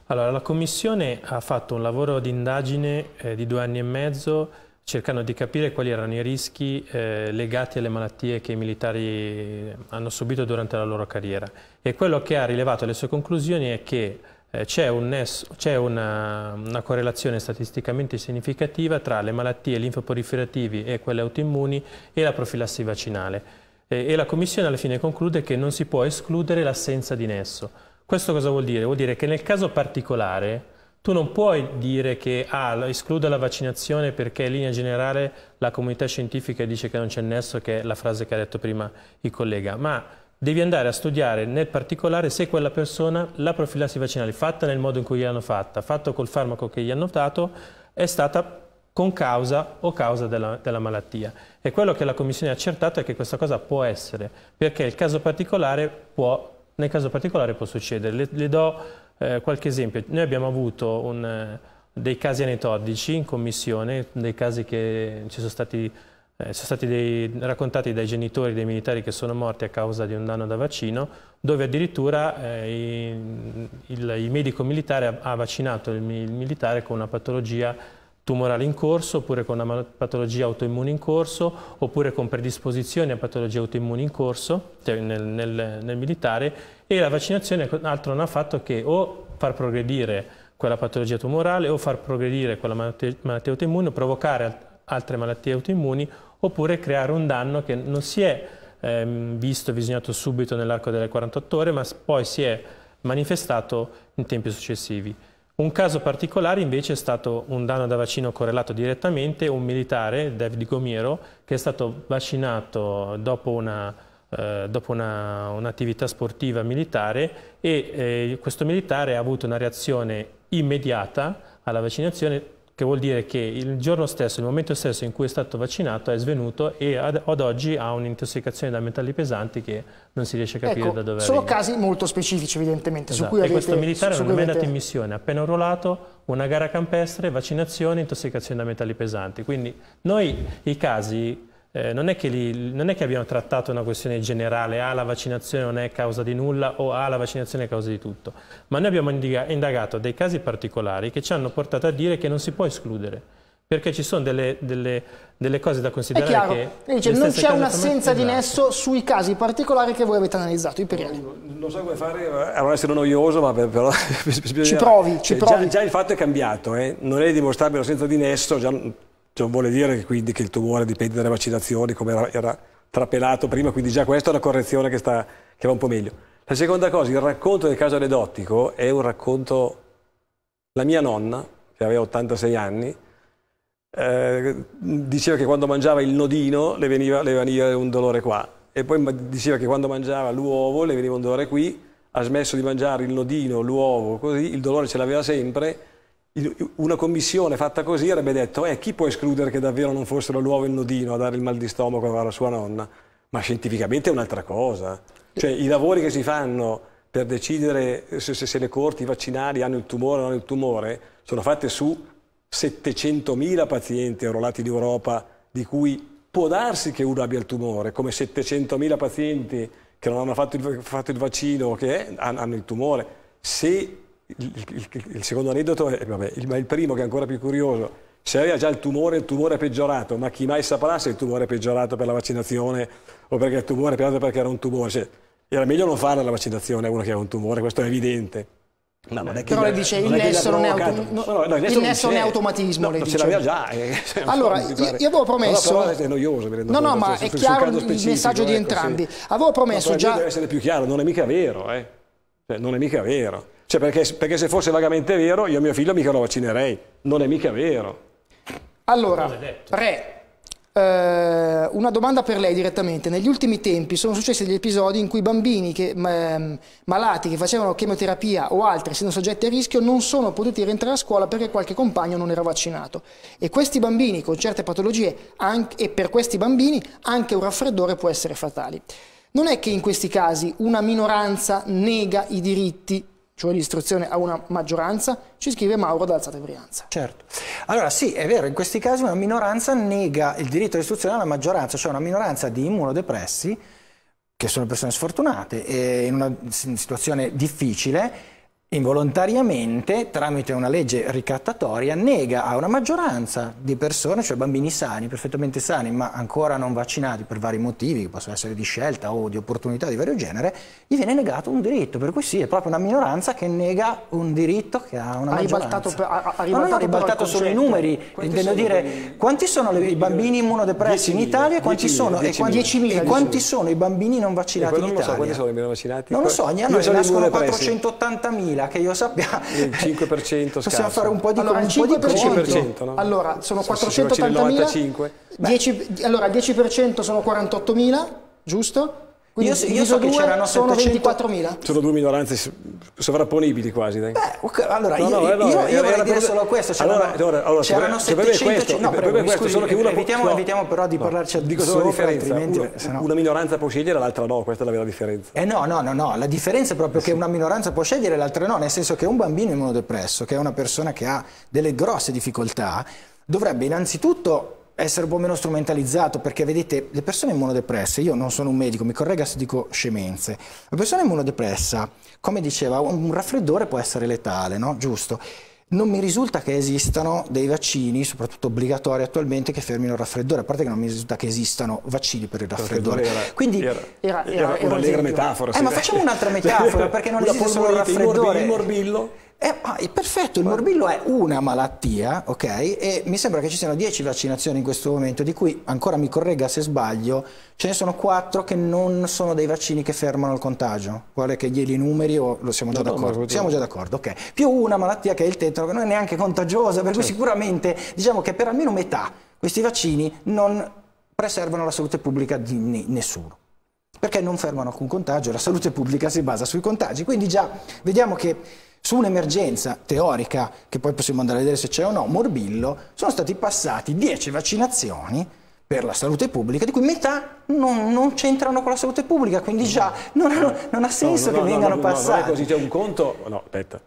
Allora, la Commissione ha fatto un lavoro di indagine eh, di due anni e mezzo cercando di capire quali erano i rischi eh, legati alle malattie che i militari hanno subito durante la loro carriera, e quello che ha rilevato alle sue conclusioni è che eh, c'è un c'è una, una correlazione statisticamente significativa tra le malattie linfoproliferativi e quelle autoimmuni e la profilassi vaccinale, e, e la Commissione alla fine conclude che non si può escludere l'assenza di nesso. Questo cosa vuol dire? Vuol dire che nel caso particolare tu non puoi dire che ah, escluda la vaccinazione perché in linea generale la comunità scientifica dice che non c'è nesso, che è la frase che ha detto prima il collega, ma devi andare a studiare nel particolare se quella persona la profilassi vaccinale fatta nel modo in cui gliel'hanno fatta, fatto col farmaco che gli hanno dato, è stata con causa o causa della, della malattia. E quello che la Commissione ha accertato è che questa cosa può essere, perché il caso particolare può Nel caso particolare può succedere. Le, le do eh, qualche esempio. Noi abbiamo avuto un, dei casi aneddotici in commissione, dei casi che ci sono stati, eh, sono stati dei, raccontati dai genitori dei militari che sono morti a causa di un danno da vaccino, dove addirittura eh, il, il, il medico militare ha, ha vaccinato il, il militare con una patologia tumorale in corso, oppure con una patologia autoimmune in corso, oppure con predisposizione a patologie autoimmuni in corso, cioè nel, nel, nel militare, e la vaccinazione altro non ha fatto che o far progredire quella patologia tumorale o far progredire quella malattia, malattia autoimmune, o provocare altre malattie autoimmuni, oppure creare un danno che non si è ehm, visto e visionato subito nell'arco delle quarantotto ore, ma poi si è manifestato in tempi successivi. Un caso particolare invece è stato un danno da vaccino correlato direttamente, un militare, David Gomiero, che è stato vaccinato dopo una, eh, dopo una, un'attività sportiva militare, e eh, questo militare ha avuto una reazione immediata alla vaccinazione, che vuol dire che il giorno stesso, il momento stesso in cui è stato vaccinato, è svenuto e ad, ad oggi ha un'intossicazione da metalli pesanti che non si riesce a capire, ecco, da dove sono arriva. Casi molto specifici evidentemente, esatto, su cui avete, e questo militare non è mai avete... andato in missione, appena urlato una gara campestre, vaccinazione, intossicazione da metalli pesanti. Quindi noi i casi eh, non, è che li, non è che abbiamo trattato una questione generale, ah, la vaccinazione non è causa di nulla, o ah, la vaccinazione è causa di tutto, ma noi abbiamo indagato dei casi particolari che ci hanno portato a dire che non si può escludere, perché ci sono delle, delle, delle cose da considerare. È chiaro, che dice, non c'è un'assenza di nesso sui casi particolari che voi avete analizzato, Imperiali. Non, non so come fare a non essere noioso, ma per, però... Ci provi, ci provi. Già, già il fatto è cambiato, eh? Non è dimostrabile l'assenza di nesso, già, cioè, vuole dire che, quindi, che il tumore dipende dalle vaccinazioni, come era, era trapelato prima, quindi già questa è una correzione che, sta, che va un po' meglio. La seconda cosa, il racconto del caso aneddotico è un racconto... La mia nonna, che aveva ottantasei anni, Eh, diceva che quando mangiava il nodino le veniva, le veniva un dolore qua, e poi diceva che quando mangiava l'uovo le veniva un dolore qui. Ha smesso di mangiare il nodino, l'uovo, così il dolore ce l'aveva sempre. Il, una commissione fatta così avrebbe detto eh, chi può escludere che davvero non fossero l'uovo e il nodino a dare il mal di stomaco alla sua nonna? Ma scientificamente è un'altra cosa, cioè i lavori che si fanno per decidere se, se, se le corti vaccinali hanno il tumore o non hanno il tumore sono fatte su settecentomila pazienti arruolati in Europa, di cui può darsi che uno abbia il tumore, come settecentomila pazienti che non hanno fatto il, fatto il vaccino, che è, hanno il tumore. Se il, il, il secondo aneddoto, è, vabbè, il, ma il primo che è ancora più curioso, se aveva già il tumore, il tumore è peggiorato, ma chi mai saprà se il tumore è peggiorato per la vaccinazione o perché il tumore è peggiorato perché era un tumore. Cioè, era meglio non fare la vaccinazione a uno che ha un tumore, questo è evidente. No, non è che però le dice il nesso non è, autom no, no, no, il nesso non è automatismo, no, le dice. Ce l'aveva già. Eh, allora, io, io avevo promesso... No, no, è noioso, mi rendo no, no, ma su, è su, chiaro su il messaggio di entrambi. Ecco, sì. Avevo promesso no, già... Deve essere più chiaro, non è mica vero, eh. Cioè, non è mica vero. Cioè, perché, perché se fosse vagamente vero, io a mio figlio mica lo vaccinerei. Non è mica vero. Allora, Re, Eh, una domanda per lei direttamente. Negli ultimi tempi sono successi degli episodi in cui bambini che, eh, malati che facevano chemioterapia o altri, essendo soggetti a rischio, non sono potuti rientrare a scuola perché qualche compagno non era vaccinato. E questi bambini con certe patologie, anche, e per questi bambini anche un raffreddore può essere fatale. Non è che in questi casi una minoranza nega i diritti, cioè l'istruzione, a una maggioranza? Ci scrive Mauro da Alzate Brianza. Certo. Allora sì, è vero, in questi casi una minoranza nega il diritto all'istruzione alla maggioranza, cioè una minoranza di immunodepressi, che sono persone sfortunate, e in una situazione difficile, involontariamente, tramite una legge ricattatoria, nega a una maggioranza di persone, cioè bambini sani, perfettamente sani, ma ancora non vaccinati per vari motivi, che possono essere di scelta o di opportunità di vario genere, gli viene negato un diritto. Per cui sì, è proprio una minoranza che nega un diritto che ha una ha maggioranza. Ribaltato per, ha, ha ribaltato, ma non ha ribaltato solo i numeri, intendo dire i... quanti sono i, i bambini immunodepressi in Italia, quanti sono, e quanti sono i bambini non vaccinati in Italia? Non lo so, quanti sono i non vaccinati? Non lo so, ogni anno nascono quattrocentottantamila. Che io sappia, il cinque per cento scarso. Possiamo fare un po' di, allora, un cinque per cento, po' di cinque per cento, no? Allora, sono quattrocentottantamila, allora il dieci per cento sono quarantottomila, giusto? Quindi io, io so che c'erano settecentoventiquattromila. Sono due minoranze sovrapponibili quasi. Beh, okay, allora no, io, no, no, io, io, io vorrei dire solo questo. C'erano settecento. No, evitiamo però di no, parlarci di sopra, differenza. Altrimenti una, sennò... una minoranza può scegliere, l'altra no, questa è la vera differenza. Eh no, no, no, no, la differenza è proprio eh sì. che una minoranza può scegliere e l'altra no, nel senso che un bambino immunodepresso, che è una persona che ha delle grosse difficoltà, dovrebbe innanzitutto essere un po' meno strumentalizzato, perché vedete, le persone immunodepresse, io non sono un medico, mi corregga se dico scemenze, la persona immunodepressa, come diceva, un raffreddore può essere letale, no? Giusto? Non mi risulta che esistano dei vaccini, soprattutto obbligatori attualmente, che fermino il raffreddore, a parte che non mi risulta che esistano vaccini per il raffreddore. Era, Quindi era, era, era, era una allegra metafora. Eh, ma facciamo un'altra metafora, perché non esiste solo il raffreddore. Il morbillo. Eh, ah, è perfetto, il morbillo è una malattia, ok? E mi sembra che ci siano dieci vaccinazioni in questo momento, di cui, ancora mi corregga se sbaglio, ce ne sono quattro che non sono dei vaccini che fermano il contagio. Vuole che glieli numeri o lo siamo già no, d'accordo? No, siamo già d'accordo, ok. Più una malattia che è il tetano, che non è neanche contagiosa, per cui certo. sicuramente diciamo che per almeno metà questi vaccini non preservano la salute pubblica di nessuno, perché non fermano alcun contagio, la salute pubblica si basa sui contagi. Quindi già vediamo che su un'emergenza teorica, che poi possiamo andare a vedere se c'è o no, morbillo, sono stati passati dieci vaccinazioni per la salute pubblica, di cui metà non, non c'entrano con la salute pubblica, quindi già non, non, non ha senso no, no, che no, vengano no, passati. No, non è così, c'è un conto... No, aspetta.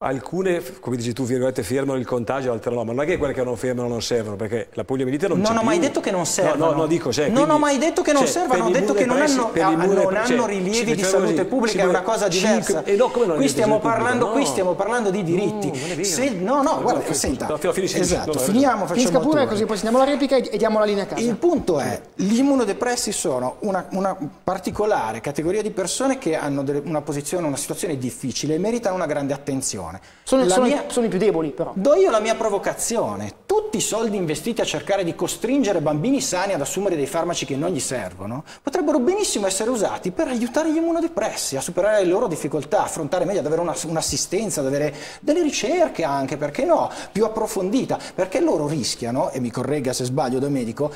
Alcune, come dici tu, virgolette, fermano il contagio, altre no, ma non è che quelle che non fermano non servono, perché la poliomielite non c'è. Non ho mai detto che non servono. No, no, no, dico, cioè, quindi, non ho mai detto che non cioè, servono, ho detto che non hanno, ah, non hanno rilievi di salute pubblica, è una cosa diversa. Qui stiamo parlando di diritti. Se, no, no, guarda, senta. Esatto, finiamo, facciamo pure così, poi sentiamo la replica e diamo la linea a casa. Il punto è, gli immunodepressi sono una particolare categoria di persone che hanno una posizione, una situazione difficile e meritano una grande attenzione. Sono, sono, mia... sono i più deboli, però. Do io la mia provocazione. Tutti i soldi investiti a cercare di costringere bambini sani ad assumere dei farmaci che non gli servono potrebbero benissimo essere usati per aiutare gli immunodepressi a superare le loro difficoltà, affrontare meglio, ad avere un'assistenza, ad avere delle ricerche anche, perché no, più approfondita, perché loro rischiano, e mi corregga se sbaglio da medico,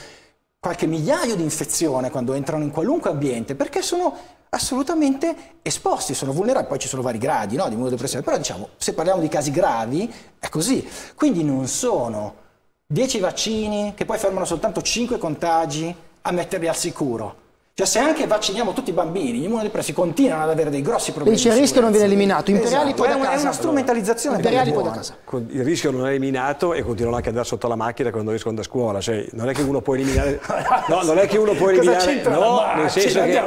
qualche migliaio di infezioni quando entrano in qualunque ambiente, perché sono assolutamente esposti, sono vulnerabili. Poi ci sono vari gradi, no, di immunodepressione, però diciamo, se parliamo di casi gravi è così. Quindi non sono dieci vaccini che poi fermano soltanto cinque contagi a metterli al sicuro. Cioè, se anche vacciniamo tutti i bambini, gli immunodepressi continuano ad avere dei grossi problemi. Quindi il rischio non viene eliminato. Imperiali esatto, poi da casa. È una strumentalizzazione. Imperiali poi da casa. Il rischio non è eliminato e continuano anche ad andare sotto la macchina quando escono da scuola. Cioè, non è che uno può eliminare. No, non è che uno può eliminare. No, nel senso che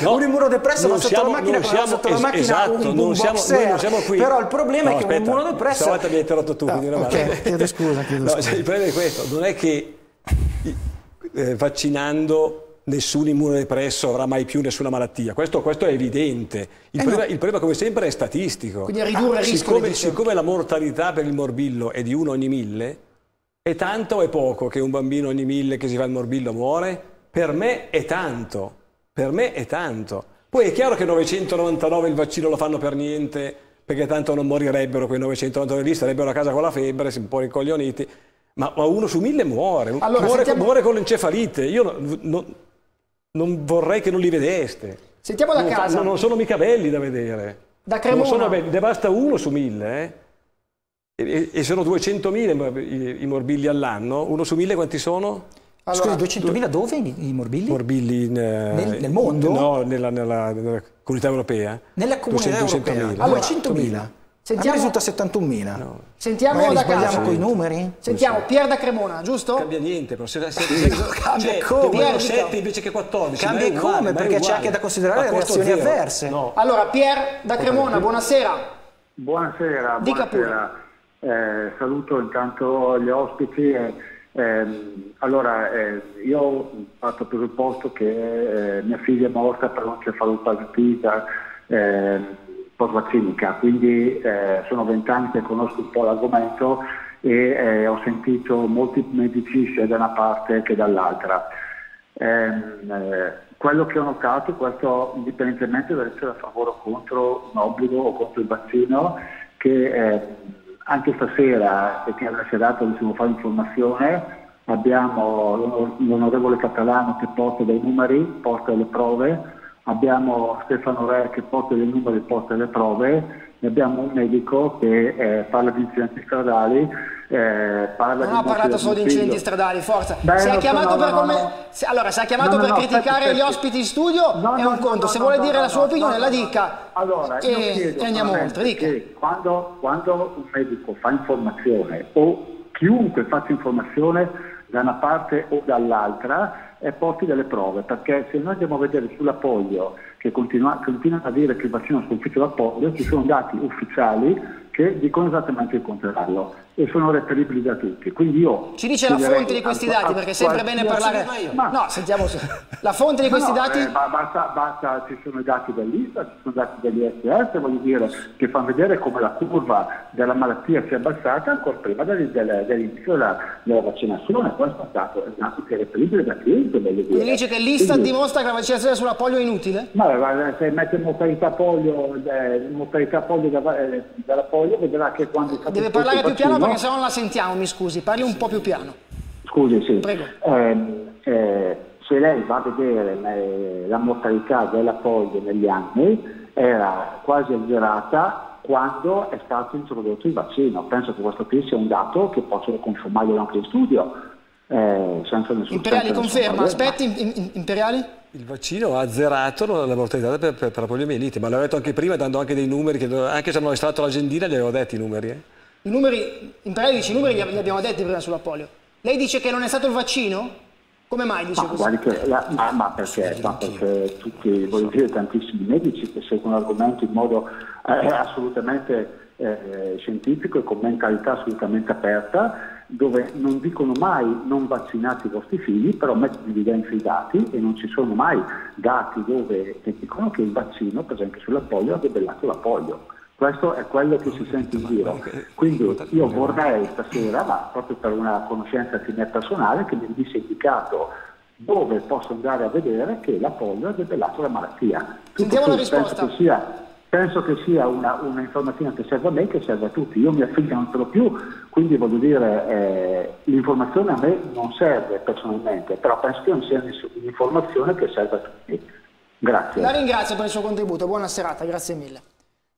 no, un immunodepresso va sotto la macchina quando va sotto la macchina. Esatto, non siamo qui. Però il problema è che un immunodepresso. Stavolta mi hai interrotto tu. Ok, chiedo scusa. Il problema è questo: non è che vaccinando nessun immunodepresso avrà mai più nessuna malattia, questo, questo è evidente. Il, eh problema, no. il problema come sempre è statistico. Quindi a ridurre ah, il rischio. Siccome, siccome la mortalità per il morbillo è di uno ogni mille, è tanto o è poco che un bambino ogni mille che si fa il morbillo muore? Per me è tanto, per me è tanto. Poi è chiaro che novecentonovantanove il vaccino lo fanno per niente, perché tanto non morirebbero quei novecentonovantanove lì, starebbero a casa con la febbre, un po' ricoglioniti. ma, ma uno su mille muore, allora, muore, sentiamo... muore con l'encefalite, io no, no, non vorrei che non li vedeste. Sentiamo da non, casa. Non sono mica belli da vedere. Da Cremona. Non sono belli, ne basta uno su mille, eh? E, e sono duecentomila i morbilli all'anno, uno su mille quanti sono? Allora, scusi, duecentomila dove i morbilli? Morbilli in, nel, nel mondo? No, nella, nella, nella comunità europea. Nella comunità duecentomila. Allora, duecentomila. Sentiamo... A me risulta settantunomila. No. Sentiamo magari da casa. Con i numeri? Sentiamo, so. Pier da Cremona, giusto? Cambia niente, però se, se, se, cambia cioè, come? sette invece che quattordici. Cambia uguale, come, perché c'è anche da considerare le reazioni zero. avverse. No. Allora, Pier da Cremona, buonasera. Buonasera, Dica buonasera. Eh, saluto intanto gli ospiti. E, eh, allora, eh, io ho fatto presupposto che eh, mia figlia è morta per un'encefalopatita Eh, vacinica, quindi eh, sono vent'anni che conosco un po' l'argomento e eh, ho sentito molti medici sia da una parte che dall'altra. Ehm, eh, quello che ho notato, questo indipendentemente dall'essere a favore o contro un obbligo o contro il vaccino, che eh, anche stasera, perché alla serata diciamo fare informazione, abbiamo l'onorevole Catalano che porta dei numeri, porta le prove, abbiamo Stefano Re che porta dei numeri, porta le prove, ne abbiamo un medico che eh, parla di incidenti stradali, eh, parla non di ha parlato solo di incidenti stradali, forza. Beh, se ha chiamato no, per no, come... no. Se, allora, se ha chiamato no, per no, criticare no, gli ospiti in studio no, è un no, conto, no, se no, vuole no, dire no, la sua no, opinione no, la dica allora, e, chiedo, e andiamo oltre. Dica. Quando, quando un medico fa informazione o chiunque faccia informazione da una parte o dall'altra, e porti delle prove, perché se noi andiamo a vedere sulla polio, che continua, continua a dire che il vaccino ha sconfitto la polio, ci sono dati ufficiali che dicono esattamente il contrario e sono reperibili da tutti. Quindi io ci dice la fonte di questi dati, perché è sempre bene parlare. Ma, no, sentiamo la fonte di questi no, dati. Eh, basta, basta, ci sono i dati dell'I S T A, ci sono i dati dell'I S S, voglio dire, che fanno vedere come la curva della malattia si è abbassata ancora prima dell'inizio della, della vaccinazione. Questo è stato un dato che è reperibile da chiunque. Quindi dice che l'I S T A dimostra che la vaccinazione sulla polio è inutile? Ma se mette mortalità polio, eh, mortalità polio da, eh, dalla polio, vedrà che quando... Deve parlare più vaccino, piano, perché se no non la sentiamo, mi scusi, parli un sì. po' più piano. Scusi, sì. Prego. Eh, eh, se lei va a vedere eh, la mortalità della polio negli anni, era quasi azzerata quando è stato introdotto il vaccino. Penso che questo qui sia un dato che possono confermarlo anche in studio. Eh, senza nessun Imperiali conferma, aspetti, in, in, Imperiali? Il vaccino ha azzerato la mortalità per, per, per la poliomielite, ma l'avevo detto anche prima, dando anche dei numeri, che, anche se hanno estratto l'agendina, gli avevo detto i numeri. Eh. I numeri, Imperiali dice i numeri li abbiamo detti prima sulla polio. Lei dice che non è stato il vaccino? Come mai dice ma, così? Che la, ma, ma perché? Ma perché tutti, voglio dire, tantissimi medici che seguono l'argomento in modo eh, assolutamente eh, scientifico e con mentalità assolutamente aperta, dove non dicono mai non vaccinate i vostri figli, però mettono in evidenza i dati e non ci sono mai dati dove che dicono che il vaccino, per esempio sulla polio, ha debellato la polio. Questo è quello che si sente in giro. Quindi io vorrei stasera, ma proprio per una conoscenza che mi è personale, che mi venisse indicato dove posso andare a vedere che la polio ha debellato la malattia. Sentiamo la risposta. Penso che sia una, una informazione che serve a me e che serve a tutti. Io mia figlia non ce l'ho più, quindi voglio dire, eh, l'informazione a me non serve personalmente, però penso che non sia un'informazione che serve a tutti. Grazie. La ringrazio per il suo contributo, buona serata, grazie mille.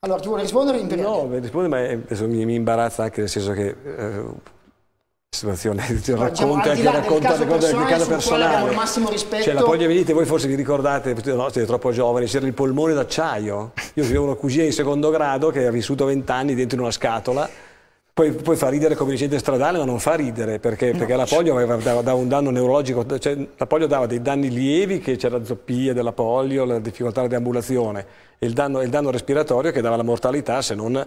Allora, ti vuole rispondere? No, mi risponde, ma è, mi, mi imbarazza anche nel senso che... Eh, situazione, cioè, racconta anche racconta del caso, caso personale. Cioè, la poliomielite, voi forse vi ricordate, no, siete troppo giovani, c'era il polmone d'acciaio. Io avevo una cugina di secondo grado che ha vissuto vent'anni dentro una scatola. Poi, poi fa ridere come incidente stradale, ma non fa ridere perché, no, perché la polio aveva, dava, dava un danno neurologico, cioè, la polio dava dei danni lievi, che c'era la zoppia della polio, la difficoltà di ambulazione, e il danno, il danno respiratorio che dava la mortalità se non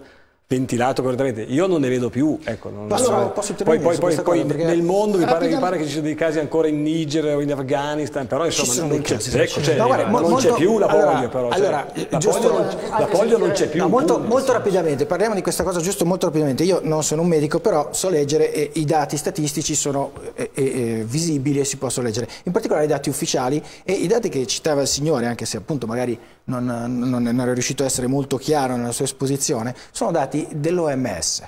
ventilato correttamente. Io non ne vedo più, ecco, non allora, so. posso poi, poi, poi, poi perché... nel mondo mi pare, mi pare che ci siano dei casi ancora in Niger o in Afghanistan, però insomma non c'è ecco, no, molto... più la polio, allora, però allora, la, giusto, polio, la polio non c'è più no, molto, punto, molto rapidamente parliamo di questa cosa, giusto, molto rapidamente. Io non sono un medico, però so leggere e i dati statistici sono e, e, visibili e si possono leggere, in particolare i dati ufficiali e i dati che citava il signore, anche se appunto magari non, non, non è riuscito a essere molto chiaro nella sua esposizione, sono dati dell'O M S.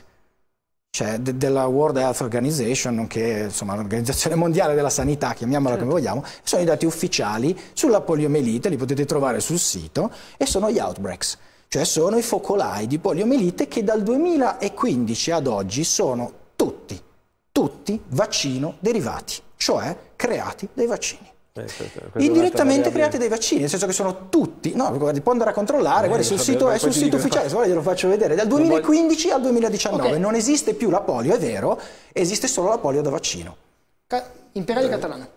cioè, de della World Health Organization, che insomma l'Organizzazione Mondiale della Sanità, chiamiamola certo. come vogliamo, sono i dati ufficiali sulla poliomielite, li potete trovare sul sito, e sono gli outbreaks, cioè sono i focolai di poliomielite che dal duemilaquindici ad oggi sono tutti, tutti vaccino derivati, cioè creati dai vaccini. Eh, certo. Indirettamente creati dai vaccini, nel senso che sono tutti, no, guardi, può andare a controllare, eh, guardi, sul sito, è sul sito ufficiale, se vuole glielo faccio vedere, dal duemilaquindici non al duemiladiciannove okay. non esiste più la polio, è vero, esiste solo la polio da vaccino. Ca Imperiali eh. Catalana.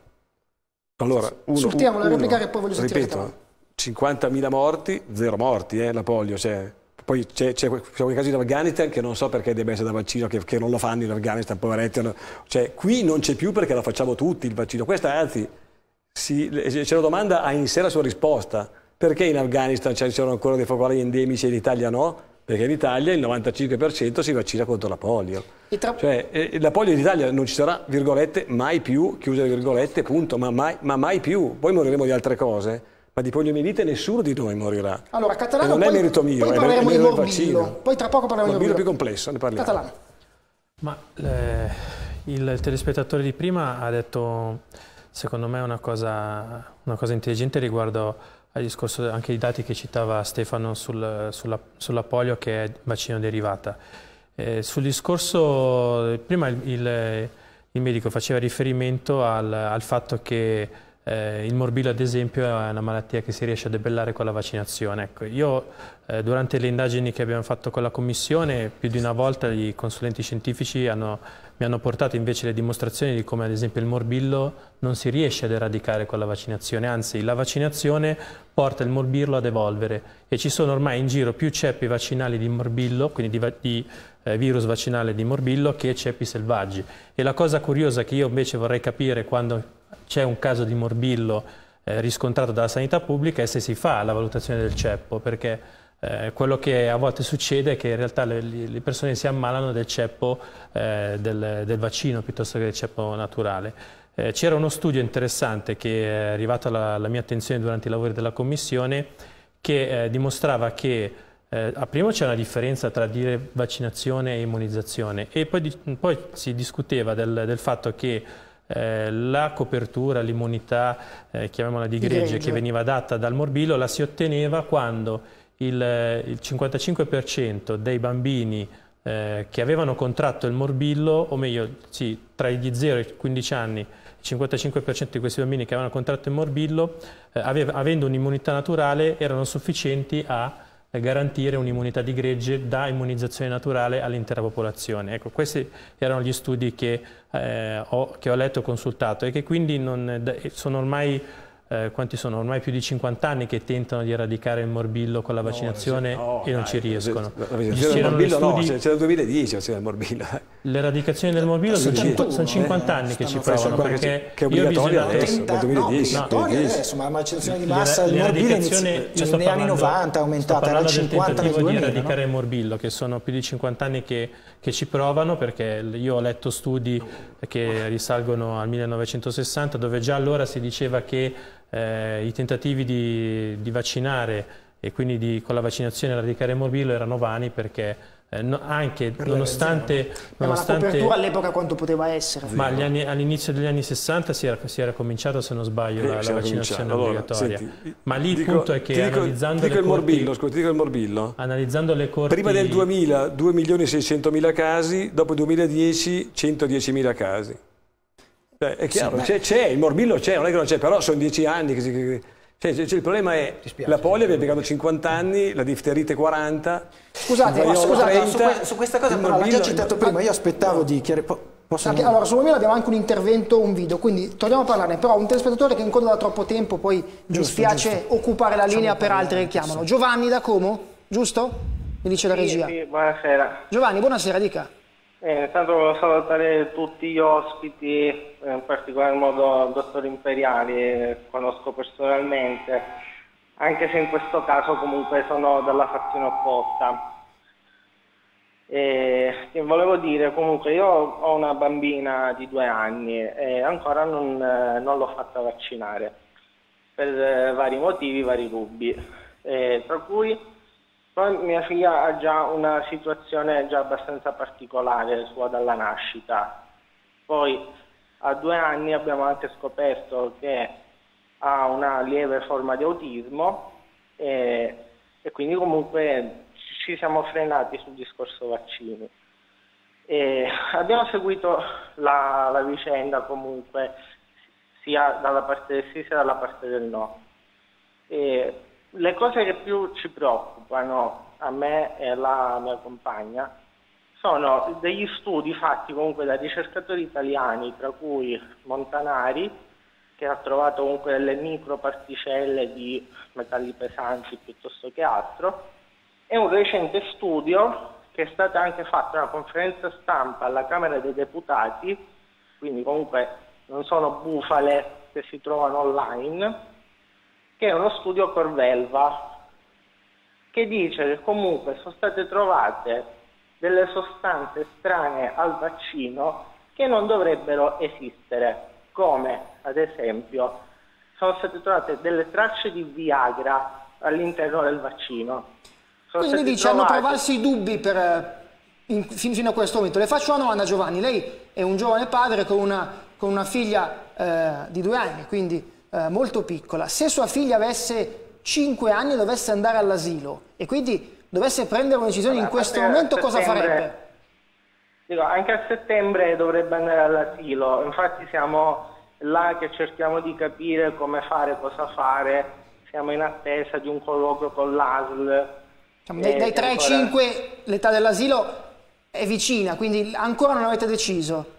Allora, uno, Sortiamo uno, la replica e poi voglio sentire ripeto, cinquantamila morti, zero morti, eh, la polio, cioè... Poi c'è quei casi dell'Afghanistan che non so perché debba essere da vaccino, che, che non lo fanno in Afghanistan, poveretti. Cioè, qui non c'è più perché lo facciamo tutti il vaccino. Questa, anzi, c'è una domanda ha in sé la sua risposta. Perché in Afghanistan c'erano ancora dei focolai endemici e in Italia no? Perché in Italia il novantacinque per cento si vaccina contro la polio. Cioè, eh, la polio in Italia non ci sarà, virgolette, mai più, chiuse virgolette, punto, ma mai, ma mai più. Poi moriremo di altre cose. Ma di poliomielite nessuno di noi morirà. Allora, Catalano, non è merito mio, poi parleremo di morbillo. Poi tra poco parleremo di morbillo più complesso, ne parliamo. Catalano. Ma eh, il telespettatore di prima ha detto, secondo me, una cosa, una cosa intelligente riguardo al discorso, anche i dati che citava Stefano sul, sulla, sulla polio che è vaccino derivata. Eh, sul discorso, prima il, il, il medico faceva riferimento al, al fatto che Eh, il morbillo, ad esempio, è una malattia che si riesce a debellare con la vaccinazione. Ecco, io eh, durante le indagini che abbiamo fatto con la Commissione, più di una volta i consulenti scientifici hanno, mi hanno portato invece le dimostrazioni di come, ad esempio, il morbillo non si riesce ad eradicare con la vaccinazione, anzi la vaccinazione porta il morbillo ad evolvere e ci sono ormai in giro più ceppi vaccinali di morbillo, quindi di, di eh, virus vaccinale di morbillo, che ceppi selvaggi. E la cosa curiosa che io invece vorrei capire quando c'è un caso di morbillo eh, riscontrato dalla sanità pubblica e se si fa la valutazione del ceppo, perché eh, quello che a volte succede è che in realtà le, le persone si ammalano del ceppo eh, del, del vaccino piuttosto che del ceppo naturale. Eh, c'era uno studio interessante che è arrivato alla, alla mia attenzione durante i lavori della Commissione che eh, dimostrava che Eh, a primo c'è una differenza tra dire vaccinazione e immunizzazione e poi, di, poi si discuteva del, del fatto che eh, la copertura, l'immunità, eh, chiamiamola di gregge, di gregge, che veniva data dal morbillo la si otteneva quando il, il cinquantacinque per cento dei bambini eh, che avevano contratto il morbillo, o meglio sì, tra gli zero e i quindici anni, il cinquantacinque per cento di questi bambini che avevano contratto il morbillo, eh, aveva, avendo un'immunità naturale, erano sufficienti a garantire un'immunità di gregge da immunizzazione naturale all'intera popolazione. Ecco, questi erano gli studi che, eh, ho, che ho letto e consultato e che quindi non, sono ormai, eh, quanti sono? Ormai più di cinquanta anni che tentano di eradicare il morbillo con la vaccinazione no, no, e non dai, ci riescono. C'era il, no, il duemiladieci, c'era il morbillo. L'eradicazione del morbillo sono, sono cinquanta eh, anni che ci provano, perché che è obbligatoria adesso, dal duemiladieci. No, no, adesso, ma la vaccinazione di massa del morbillo cioè, cioè, negli anni novanta è aumentata, era cinquanta nel duemila. Di eradicare no? il morbillo, che sono più di cinquanta anni che, che ci provano, perché io ho letto studi che risalgono al millenovecentosessanta, dove già allora si diceva che eh, i tentativi di, di vaccinare e quindi di, con la vaccinazione eradicare il morbillo erano vani perché... Eh, no, anche per nonostante, nonostante ma la copertura all'epoca quanto poteva essere ma all'inizio degli anni sessanta si era, si era cominciato se non sbaglio eh, la, la vaccinazione allora, obbligatoria senti, ma lì il punto è che dico, analizzando dico le il corti, morbillo, scusa, ti dico il morbillo analizzando le corti prima del duemila due milioni seicentomila casi, dopo il duemiladieci centodiecimila casi, cioè, è chiaro sì, c'è il morbillo, c'è, non è che non c'è, però sono dieci anni che si, che, Cioè, cioè, il problema è che la polio abbiamo piegato cinquanta anni, la difterite quaranta. Scusate, ma scusate, trenta, su, que su questa cosa però l'ha già citato prima, io aspettavo no. di chiarire. Anche, allora, sul momento abbiamo anche un intervento, un video, quindi torniamo a parlarne, però un telespettatore che incontra da troppo tempo, poi mi spiace occupare la linea per altri che chiamano. Giovanni da Como, giusto? Mi dice la regia. Sì, sì, buonasera. Giovanni, buonasera, dica. Eh, intanto volevo salutare tutti gli ospiti, in particolar modo il dottor Imperiali, che conosco personalmente, anche se in questo caso comunque sono dalla fazione opposta. Eh, che volevo dire, comunque io ho una bambina di due anni e ancora non, non l'ho fatta vaccinare, per vari motivi, vari dubbi, eh, tra cui Poi mia figlia ha già una situazione già abbastanza particolare, sua dalla nascita. Poi a due anni abbiamo anche scoperto che ha una lieve forma di autismo e, e quindi comunque ci siamo frenati sul discorso vaccini. E abbiamo seguito la, la vicenda comunque sia dalla parte del sì sia dalla parte del no. E le cose che più ci preoccupano, a me e alla mia compagna, sono degli studi fatti comunque da ricercatori italiani, tra cui Montanari, che ha trovato comunque delle microparticelle di metalli pesanti piuttosto che altro, e un recente studio che è stata anche fatta una conferenza stampa alla Camera dei Deputati, quindi comunque non sono bufale che si trovano online, che è uno studio Corvelva, che dice che comunque sono state trovate delle sostanze strane al vaccino che non dovrebbero esistere, come ad esempio sono state trovate delle tracce di Viagra all'interno del vaccino. Sono Quindi dice trovate... hanno provarsi i dubbi per, in, fino a questo momento. Le faccio una domanda, Giovanni, lei è un giovane padre con una, con una figlia eh, di due anni, quindi... Eh, molto piccola. Se sua figlia avesse cinque anni e dovesse andare all'asilo e quindi dovesse prendere una decisione allora, in questo momento, cosa farebbe? Dico, anche a settembre dovrebbe andare all'asilo, infatti siamo là che cerchiamo di capire come fare, cosa fare, siamo in attesa di un colloquio con l'A S L. Diciamo, dai dai tre ai cinque ancora... l'età dell'asilo è vicina, quindi ancora non avete deciso?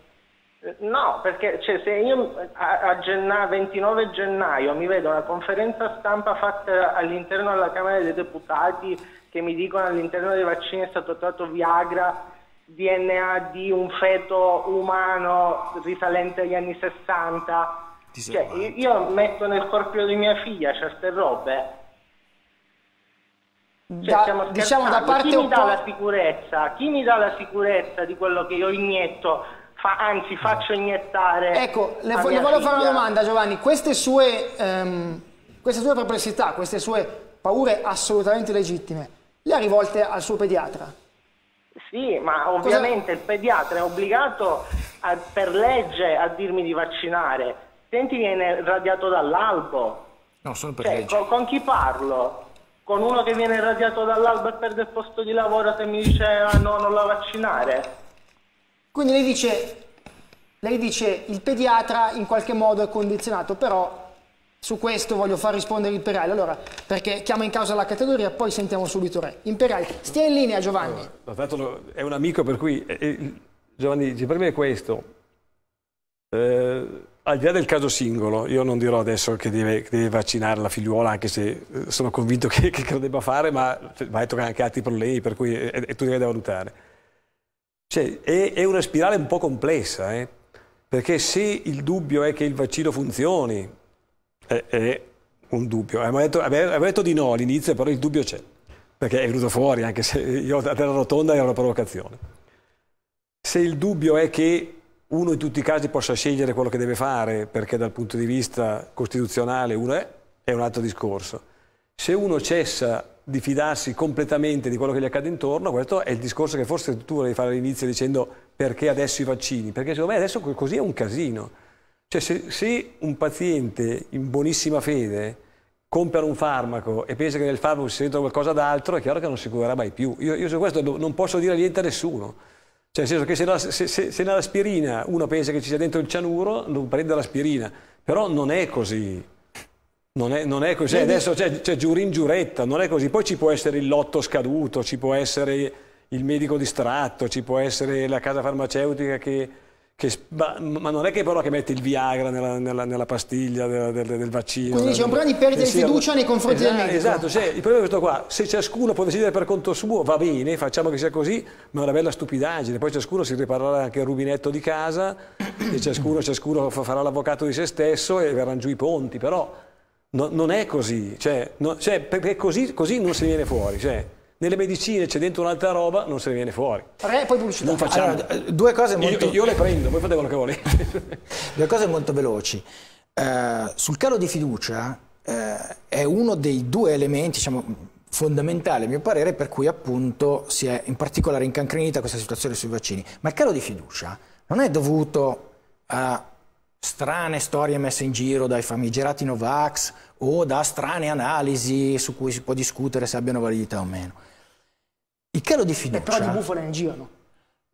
No, perché cioè, se io a, a gennaio, ventinove gennaio mi vedo una conferenza stampa fatta all'interno della Camera dei Deputati che mi dicono all'interno dei vaccini è stato trovato Viagra, D N A di un feto umano risalente agli anni sessanta, cioè, io metto nel corpio di mia figlia certe robe. Cioè, da, diciamo da parte chi mi dà la sicurezza? Chi mi dà la sicurezza di quello che io inietto? Anzi, faccio iniettare. Ecco, le, vo le voglio figlia. fare una domanda, Giovanni. Queste sue, ehm, queste sue perplessità, queste sue paure assolutamente legittime, le ha rivolte al suo pediatra? Sì, ma ovviamente Cosa... il pediatra è obbligato a, per legge a dirmi di vaccinare. Senti, viene radiato dall'albo. No, solo per cioè, legge. Con, con chi parlo? Con uno che viene radiato dall'albo e perde il posto di lavoro se mi dice ah, no, non la vaccinare? Quindi lei dice, lei dice il pediatra in qualche modo è condizionato, però su questo voglio far rispondere Imperiali, allora, perché chiama in causa la categoria, poi sentiamo subito Re. Imperiali, stia in linea Giovanni. No, tanto è un amico per cui, eh, Giovanni dice, per me è questo, eh, al di là del caso singolo, io non dirò adesso che deve, che deve vaccinare la figliuola, anche se sono convinto che, che lo debba fare, ma va a toccare anche altri problemi, per cui è, è, è tu devi valutare. Cioè, è, è una spirale un po' complessa, eh? Perché se il dubbio è che il vaccino funzioni, è, è un dubbio. Abbiamo detto, abbiamo detto di no all'inizio, però il dubbio c'è, perché è venuto fuori, anche se io a terra rotonda era una provocazione. Se il dubbio è che uno in tutti i casi possa scegliere quello che deve fare, perché dal punto di vista costituzionale uno è, è un altro discorso. Se uno cessa di fidarsi completamente di quello che gli accade intorno, questo è il discorso che forse tu volevi fare all'inizio dicendo perché adesso i vaccini, perché secondo me adesso così è un casino. Cioè se, se un paziente in buonissima fede compra un farmaco e pensa che nel farmaco si senta qualcosa d'altro, è chiaro che non si curerà mai più. Io, io su questo non posso dire niente a nessuno, cioè nel senso che se, la, se, se, se nell'aspirina uno pensa che ci sia dentro il cianuro, non prende l'aspirina, però non è così. Non è, non è così, adesso c'è, c'è giurin giuretta, non è così. Poi ci può essere il lotto scaduto, ci può essere il medico distratto, ci può essere la casa farmaceutica che... che ma, ma non è che però che mette il Viagra nella, nella, nella pastiglia del, del, del vaccino. Quindi c'è un problema di perdere fiducia nei confronti esatto, del medico. Esatto, cioè, il problema è questo qua. Se ciascuno può decidere per conto suo, va bene, facciamo che sia così, ma è una bella stupidaggine. Poi ciascuno si riparerà anche il rubinetto di casa e ciascuno, ciascuno farà l'avvocato di se stesso e verranno giù i ponti, però... No, non è così, cioè, no, cioè, perché così, così non se ne viene fuori. Cioè, nelle medicine c'è dentro un'altra roba, non se ne viene fuori. Re, poi pubblicità. Non facciamo... allora, due cose molto... io, io le prendo, voi fate quello che volete. Due cose molto veloci. Uh, sul calo di fiducia uh, è uno dei due elementi, diciamo, fondamentale, a mio parere, per cui appunto si è in particolare incancrenita questa situazione sui vaccini. Ma il calo di fiducia non è dovuto a strane storie messe in giro dai famigerati Novax o da strane analisi su cui si può discutere se abbiano validità o meno. Il calo di fiducia... Beh, però di bufale ne girano.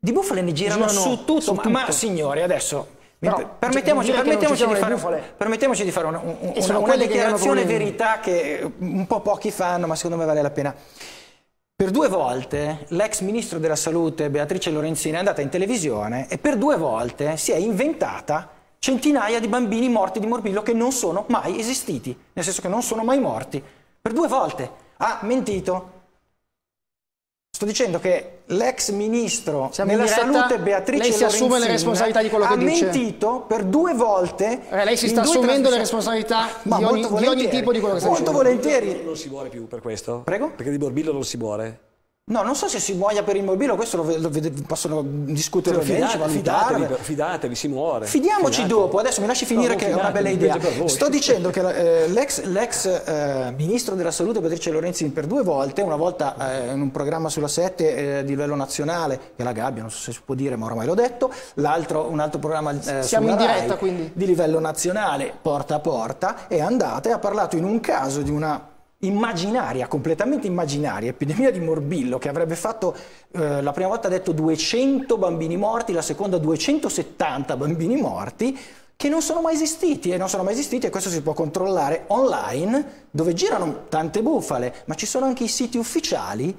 Di bufale ne girano, girano su tutto, su ma, tutto. ma signori, adesso... Però, permettiamoci, permettiamoci, di fare, permettiamoci di fare una, un, una, una dichiarazione verità che un po' pochi fanno, ma secondo me vale la pena. Per due volte l'ex ministro della salute Beatrice Lorenzini è andata in televisione e per due volte si è inventata centinaia di bambini morti di morbillo che non sono mai esistiti, nel senso che non sono mai morti. Per due volte ha mentito. Sto dicendo che l'ex ministro Siamo della diretta, salute Beatrice si assume le responsabilità di quello che ha dice. mentito per due volte. Eh, lei si sta assumendo le responsabilità ma di, ogni, di ogni tipo di quello che sta dicendo. Molto volentieri. Non si muore più per questo? Prego? Perché di morbillo non si muore? No, non so se si muoia per il morbillo, questo lo, lo, lo possono discutere. Sì, fidate, fidatevi, fidatevi, si muore. Fidiamoci fidatevi. dopo, adesso mi lasci finire no, che fidatevi, è una bella idea. Sto dicendo che eh, l'ex eh, ministro della salute Beatrice Lorenzini per due volte, una volta eh, in un programma sulla sette eh, di livello nazionale, che è la gabbia, non so se si può dire ma ormai l'ho detto, l'altro un altro programma eh, Siamo in diretta, Rai, quindi. di livello nazionale, Porta a Porta, è andata e ha parlato in un caso di una... immaginaria, completamente immaginaria epidemia di morbillo che avrebbe fatto eh, la prima volta ha detto duecento bambini morti, la seconda duecentosettanta bambini morti che non sono mai esistiti e non sono mai esistiti e questo si può controllare online dove girano tante bufale, ma ci sono anche i siti ufficiali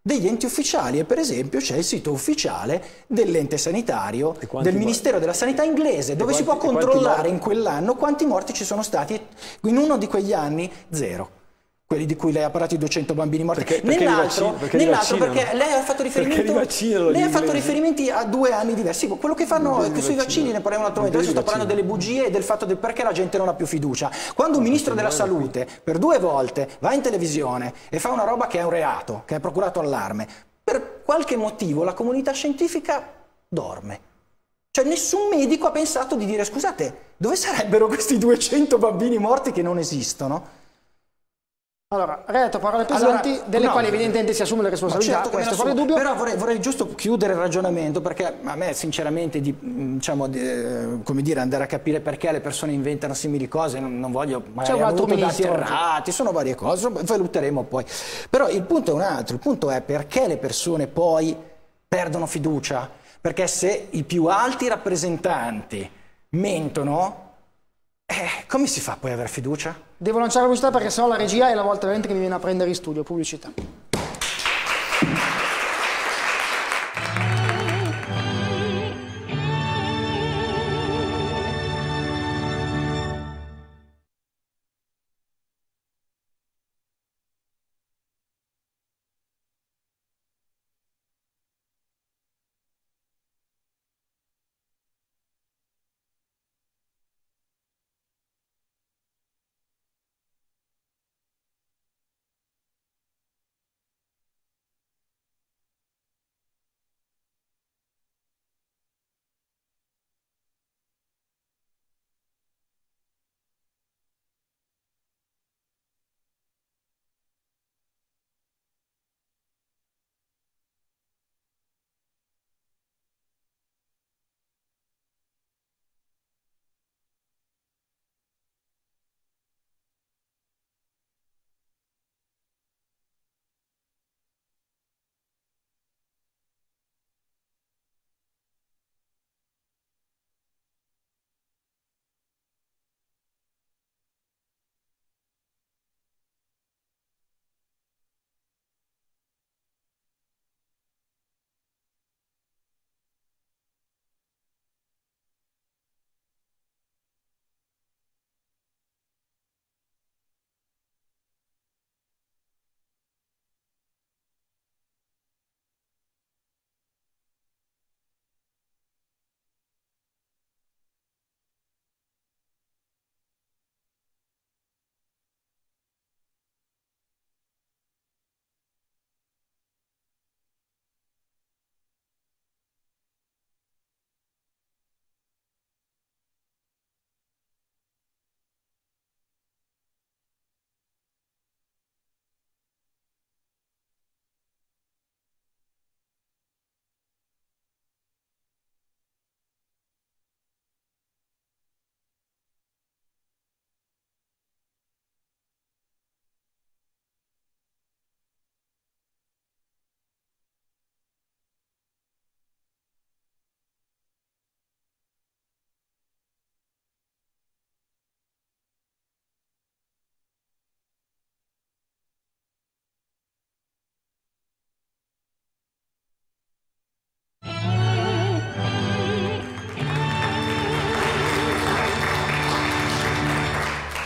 degli enti ufficiali e per esempio c'è il sito ufficiale dell'ente sanitario del Ministero della Sanità inglese dove si può controllare in quell'anno quanti morti ci sono stati, in uno di quegli anni zero. Quelli di cui lei ha parlato, i duecento bambini morti. Nell'altro, perché, perché, perché lei ha fatto riferimento, lei ha fatto riferimenti a due anni diversi. Quello che fanno sui vaccini ne parliamo un altro momento. Adesso sto parlando delle bugie e del fatto del perché la gente non ha più fiducia. Quando un ministro della salute per due volte va in televisione e fa una roba che è un reato, che ha procurato allarme, per qualche motivo la comunità scientifica dorme. Cioè nessun medico ha pensato di dire scusate, dove sarebbero questi duecento bambini morti che non esistono? Allora, reato, parole pesanti, allora, delle no, quali evidentemente si assume la responsabilità, certo questo fuori dubbio. Però vorrei, vorrei giusto chiudere il ragionamento, perché a me sinceramente, di, diciamo, di, come dire, andare a capire perché le persone inventano simili cose, non, non voglio magari avuto dati errati, sono varie cose, valuteremo poi. Però il punto è un altro, il punto è perché le persone poi perdono fiducia, perché se i più alti rappresentanti mentono, Eh, come si fa poi ad avere fiducia? Devo lanciare la pubblicità perché sennò la regia è la volta veramente che mi viene a prendere in studio. Pubblicità.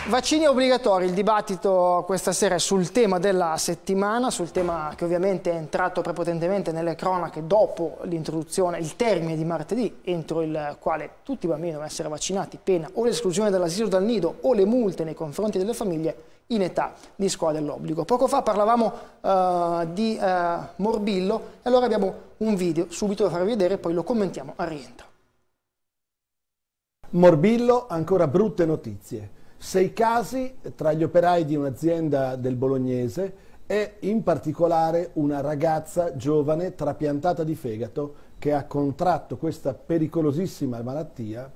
Vaccini obbligatori, il dibattito questa sera è sul tema della settimana, sul tema che ovviamente è entrato prepotentemente nelle cronache dopo l'introduzione, il termine di martedì, entro il quale tutti i bambini devono essere vaccinati, pena o l'esclusione dall'asilo dal nido o le multe nei confronti delle famiglie in età di scuola dell'obbligo. Poco fa parlavamo uh, di uh, morbillo e allora abbiamo un video subito da farvi vedere e poi lo commentiamo a rientro. Morbillo, ancora brutte notizie. Sei casi tra gli operai di un'azienda del Bolognese e in particolare una ragazza giovane trapiantata di fegato che ha contratto questa pericolosissima malattia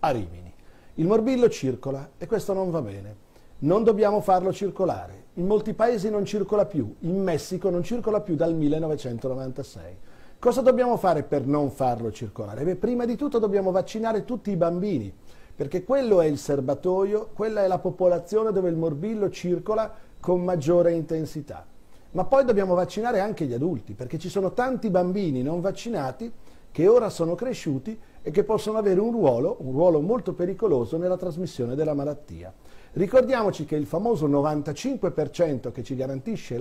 a Rimini. Il morbillo circola e questo non va bene. Non dobbiamo farlo circolare. In molti paesi non circola più, in Messico non circola più dal millenovecentonovantasei. Cosa dobbiamo fare per non farlo circolare? Beh, prima di tutto dobbiamo vaccinare tutti i bambini, perché quello è il serbatoio, quella è la popolazione dove il morbillo circola con maggiore intensità. Ma poi dobbiamo vaccinare anche gli adulti, perché ci sono tanti bambini non vaccinati che ora sono cresciuti e che possono avere un ruolo, un ruolo molto pericoloso nella trasmissione della malattia. Ricordiamoci che il famoso novantacinque per cento che ci garantisce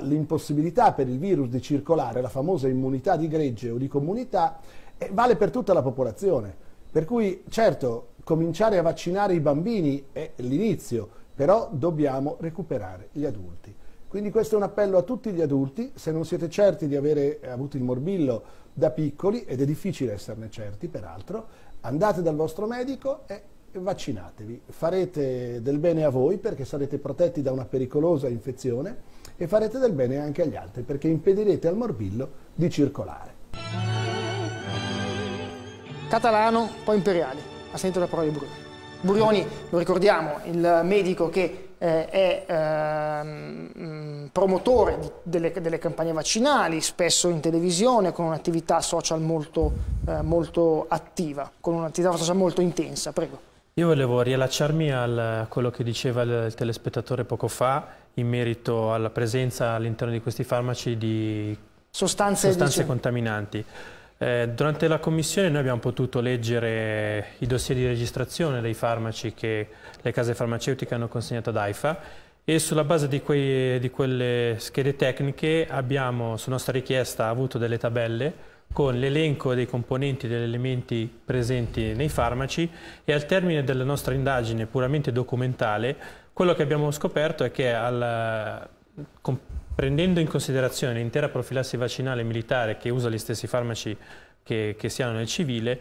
l'impossibilità eh, per il virus di circolare, la famosa immunità di gregge o di comunità, eh, vale per tutta la popolazione. Per cui, certo, cominciare a vaccinare i bambini è l'inizio, però dobbiamo recuperare gli adulti. Quindi questo è un appello a tutti gli adulti. Se non siete certi di avere avuto il morbillo da piccoli, ed è difficile esserne certi peraltro, andate dal vostro medico e vaccinatevi, farete del bene a voi perché sarete protetti da una pericolosa infezione e farete del bene anche agli altri perché impedirete al morbillo di circolare. Catalano, poi Imperiali, ha sentito la parola di Burioni. Burioni, lo ricordiamo, il medico che eh, è eh, promotore di, delle, delle campagne vaccinali, spesso in televisione, con un'attività social molto, eh, molto attiva, con un'attività social molto intensa. Prego. Io volevo riallacciarmi al, a quello che diceva il, il telespettatore poco fa in merito alla presenza all'interno di questi farmaci di sostanze, sostanze contaminanti. Eh, durante la commissione noi abbiamo potuto leggere i dossier di registrazione dei farmaci che le case farmaceutiche hanno consegnato ad AIFA e sulla base di, quei, di quelle schede tecniche abbiamo, su nostra richiesta, avuto delle tabelle con l'elenco dei componenti e degli elementi presenti nei farmaci e al termine della nostra indagine puramente documentale quello che abbiamo scoperto è che al, prendendo in considerazione l'intera profilassi vaccinale militare che usa gli stessi farmaci che, che si hanno nel civile,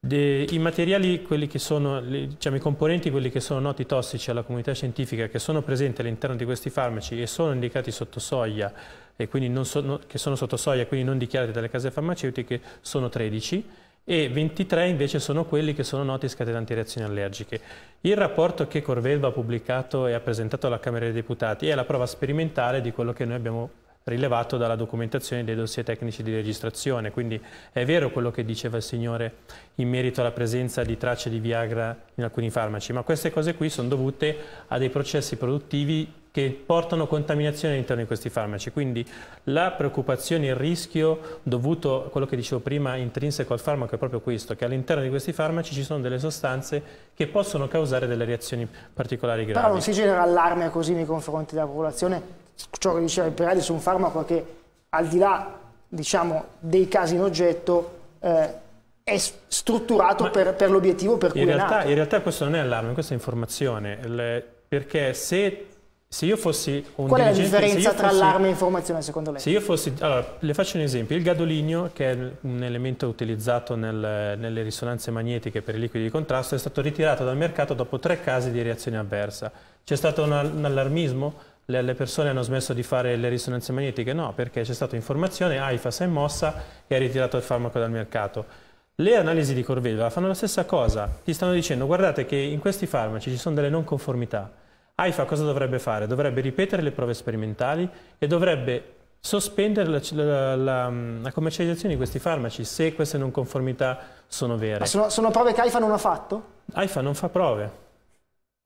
de, i materiali, quelli che sono, diciamo, i componenti, quelli che sono noti tossici alla comunità scientifica, che sono presenti all'interno di questi farmaci e sono indicati sotto soglia, e quindi non sono, che sono sotto soglia, quindi non dichiarati dalle case farmaceutiche, sono tredici e ventitré invece sono quelli che sono noti scatenanti reazioni allergiche. Il rapporto che Corvelva ha pubblicato e ha presentato alla Camera dei Deputati è la prova sperimentale di quello che noi abbiamo rilevato dalla documentazione dei dossier tecnici di registrazione, quindi è vero quello che diceva il signore in merito alla presenza di tracce di Viagra in alcuni farmaci, ma queste cose qui sono dovute a dei processi produttivi che portano contaminazione all'interno di questi farmaci, quindi la preoccupazione, il rischio dovuto a quello che dicevo prima intrinseco al farmaco è proprio questo, che all'interno di questi farmaci ci sono delle sostanze che possono causare delle reazioni particolari gravi. Però non si genera allarme così nei confronti della popolazione? Ciò che diceva Imperiali su un farmaco che al di là, diciamo, dei casi in oggetto eh, è strutturato Ma per, per l'obiettivo per cui in realtà, è nato. In realtà questo non è allarme, questa è informazione, Le, perché se, se io fossi un Qual è la differenza tra allarme e informazione secondo lei? Se io fossi, allora, le faccio un esempio, il gadolinio, che è un elemento utilizzato nel, nelle risonanze magnetiche per i liquidi di contrasto, è stato ritirato dal mercato dopo tre casi di reazione avversa. C'è stato un, un allarmismo? Le persone hanno smesso di fare le risonanze magnetiche? No, perché c'è stata informazione, AIFA si è mossa e ha ritirato il farmaco dal mercato. Le analisi di Corvelva fanno la stessa cosa, ti stanno dicendo guardate che in questi farmaci ci sono delle non conformità. AIFA cosa dovrebbe fare? Dovrebbe ripetere le prove sperimentali e dovrebbe sospendere la, la, la, la commercializzazione di questi farmaci se queste non conformità sono vere. Ma sono, sono prove che AIFA non ha fatto? AIFA non fa prove.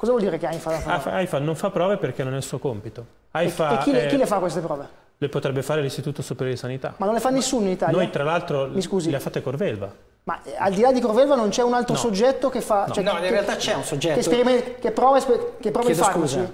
Cosa vuol dire che AIFA la fa? AIFA non fa prove perché non è il suo compito. AIFA e chi, è... chi le fa queste prove? Le potrebbe fare l'Istituto Superiore di Sanità. Ma non le fa nessuno in Italia? Noi tra l'altro le ha fatte Corvelva. Ma eh, al di là di Corvelva non c'è un altro no. soggetto che fa... No, cioè, no che, in realtà c'è un soggetto. Che, che prova che prova Chiedo scusa,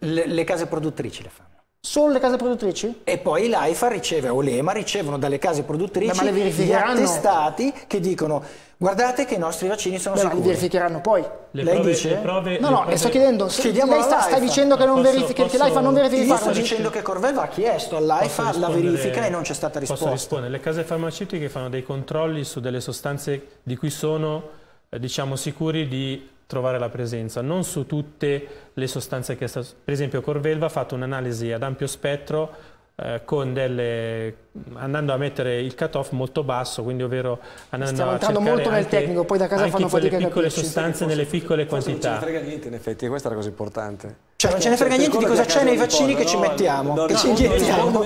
le, le case produttrici le fanno. Solo le case produttrici? E poi l'AIFA riceve, o l'EMA, ricevono dalle case produttrici Beh, gli attestati che dicono guardate che i nostri vaccini sono Beh, sicuri. Ma li verificheranno poi. Le lei prove, dice? Le prove, no, le no, prove... le sto chiediamo chiediamo lei sta, sta dicendo che non verifica, posso... che l'AIFA non verifica. Io sto dicendo che Corvelva ha chiesto all'AIFA la verifica e non c'è stata risposta. Posso rispondere? Le case farmaceutiche fanno dei controlli su delle sostanze di cui sono, eh, diciamo, sicuri di... trovare la presenza, non su tutte le sostanze che sta... Per esempio Corvelva ha fatto un'analisi ad ampio spettro eh, con delle... andando a mettere il cut-off molto basso, quindi ovvero andando Stiamo a entrando molto nel anche, tecnico, poi da casa fanno fatica a capire. Anche quelle piccole sostanze nelle piccole quantità. Non ce ne frega niente in effetti, questa è la cosa importante. Cioè non ce ne frega niente di cosa c'è nei vaccini che ci mettiamo, che ci inghiettiamo.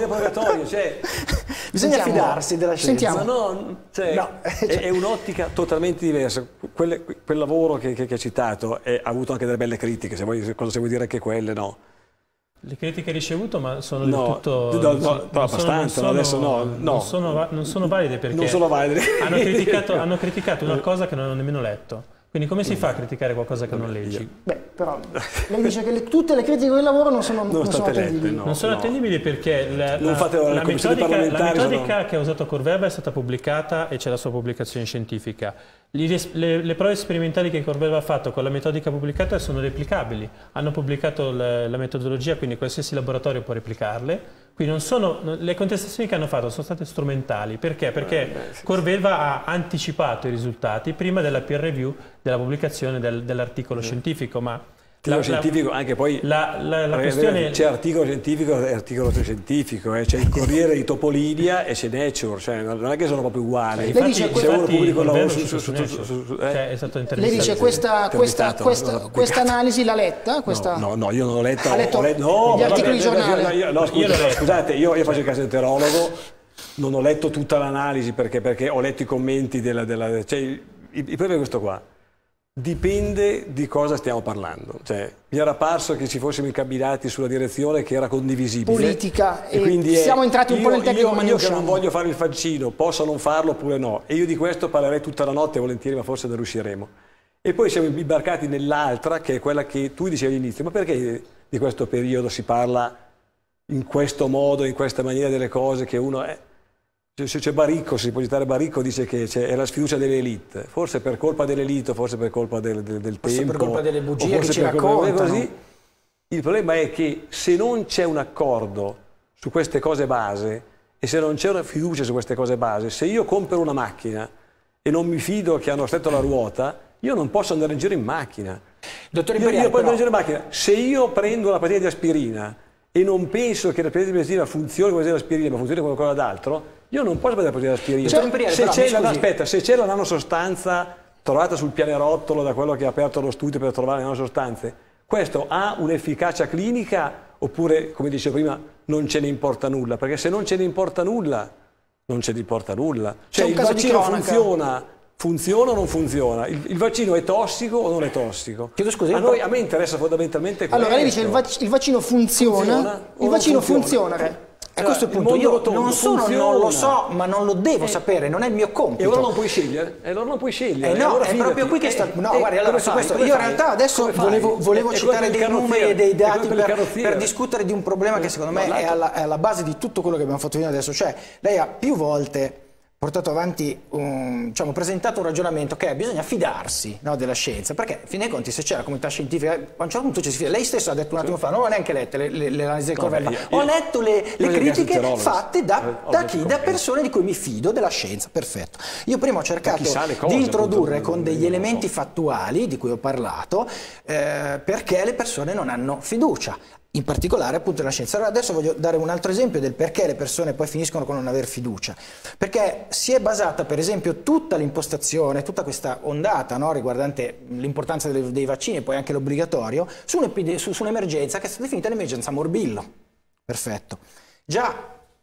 Bisogna fidarsi della scienza. No, cioè, no. È, è un'ottica totalmente diversa. Quelle, quel lavoro che, che, che hai citato è, ha avuto anche delle belle critiche, se vuoi, cosa se vuoi dire anche quelle, no? Le critiche ricevuto, ma sono no, del tutto... No, no, no abbastanza, sono, adesso no. no. Non, sono, non sono valide perché non sono valide. hanno, criticato, hanno criticato una cosa che non ho nemmeno letto. Quindi come si fa a criticare qualcosa che non leggi? Beh, però lei dice che le, tutte le critiche del lavoro non sono, non non sono attendibili. Lette, no, non sono no. attendibili perché la, non la, la, la metodica, la metodica no. che ha usato Corvelva è stata pubblicata e c'è la sua pubblicazione scientifica. Le, le, le prove sperimentali che Corvelva ha fatto con la metodica pubblicata sono replicabili. Hanno pubblicato la, la metodologia, quindi qualsiasi laboratorio può replicarle. Quindi non sono, le contestazioni che hanno fatto sono state strumentali. Perché? Perché Corvelva ha anticipato i risultati prima della peer review, della pubblicazione del, dell'articolo sì. scientifico. Ma la, scientifico la, anche poi la, la, la questione... c'è articolo scientifico e articolo scientifico, eh? C'è il Corriere di Topolinia e c'è Nature, cioè non è che sono proprio uguali. Lei dice questa questa, questa, questa analisi l'ha letta? Questa... No, no, no, io non l'ho letta, ho letto ho let... no, gli articoli di giornale. Io, no, scusa, io scusate, io, io faccio il gastroenterologo, non ho letto tutta l'analisi perché, perché ho letto i commenti della... della cioè, il, il, il problema è questo qua. Dipende di cosa stiamo parlando. Cioè, mi era parso che ci fossimo incamminati sulla direzione che era condivisibile. Politica, e, e quindi siamo è, entrati un io, po' nel tecnico. Io, ma io che non voglio fare il fancino, posso non farlo oppure no. E io di questo parlerei tutta la notte volentieri, ma forse non riusciremo. E poi siamo imbarcati nell'altra, che è quella che tu dicevi all'inizio. Ma perché di questo periodo si parla in questo modo, in questa maniera delle cose che uno è... Se c'è Baricco, se si può citare Baricco, dice che è la sfiducia delle elite, forse per colpa dell'elite, forse per colpa del, del, del tempo, forse per colpa delle bugie che ci raccontano. Così. Il problema è che se non c'è un accordo su queste cose base e se non c'è una fiducia su queste cose base, se io compro una macchina e non mi fido che hanno stretto la ruota, io non posso andare in giro in macchina. Dottor Imperiali, io, io posso andare in giro in macchina. Se io prendo una partita di aspirina e non penso che la partita di aspirina funzioni come l'aspirina, ma funzioni come qualcosa d'altro, io non posso prendere la partita d'aspirina. Se c'è la, aspetta, se c'è la nanosostanza trovata sul pianerottolo da quello che ha aperto lo studio per trovare le nanosostanze, questo ha un'efficacia clinica oppure, come dicevo prima, non ce ne importa nulla? Perché se non ce ne importa nulla, non ce ne importa nulla. Cioè il vaccino funziona, funziona o non funziona? Il, il vaccino è tossico o non è tossico? Chiedo scusa, a, noi, a me interessa fondamentalmente questo. Allora lei dice il, vac il vaccino funziona, funziona il vaccino funziona, funziona eh. E allora, questo è il punto, io rotondo, non solo non lo so, ma non lo devo eh. sapere, non è il mio compito. E allora non puoi scegliere? E allora non puoi scegliere? Eh no, allora è proprio qui che sta... No, eh, guarda, allora su questo, io in realtà adesso volevo, volevo citare dei numeri e dei dati per, per discutere di un problema eh. che secondo me no, è, alla, è alla base di tutto quello che abbiamo fatto fino adesso. Cioè, lei ha più volte portato avanti, un, diciamo, presentato un ragionamento che è, bisogna fidarsi no, della scienza, perché, a fine dei conti, se c'è la comunità scientifica, a un certo punto ci si fida. Lei stesso ha detto un attimo sì. fa, non ho neanche letto le, le, le analisi del Corvelva, ho letto le, le critiche fatte da, da chi? Da persone di cui mi fido della scienza, perfetto. Io prima ho cercato cose, di introdurre appunto, con degli elementi so. fattuali, di cui ho parlato, eh, perché le persone non hanno fiducia. In particolare appunto nella scienza. Allora adesso voglio dare un altro esempio del perché le persone poi finiscono con non aver fiducia. Perché si è basata per esempio tutta l'impostazione, tutta questa ondata no, riguardante l'importanza dei vaccini e poi anche l'obbligatorio, su un'emergenza che è stata definita l'emergenza morbillo. Perfetto. Già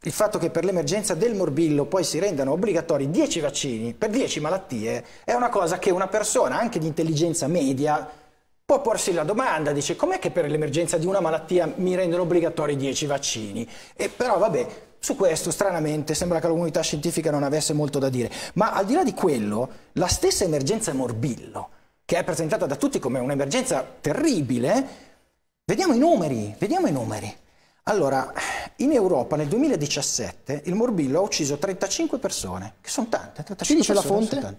il fatto che per l'emergenza del morbillo poi si rendano obbligatori dieci vaccini per dieci malattie è una cosa che una persona anche di intelligenza media può porsi la domanda, dice, com'è che per l'emergenza di una malattia mi rendono obbligatori dieci vaccini? E però vabbè, Su questo, stranamente, sembra che la comunità scientifica non avesse molto da dire. Ma al di là di quello, la stessa emergenza morbillo, che è presentata da tutti come un'emergenza terribile, vediamo i numeri, vediamo i numeri. Allora, in Europa nel duemiladiciassette il morbillo ha ucciso trentacinque persone, che sono tante. Ci dice la fonte?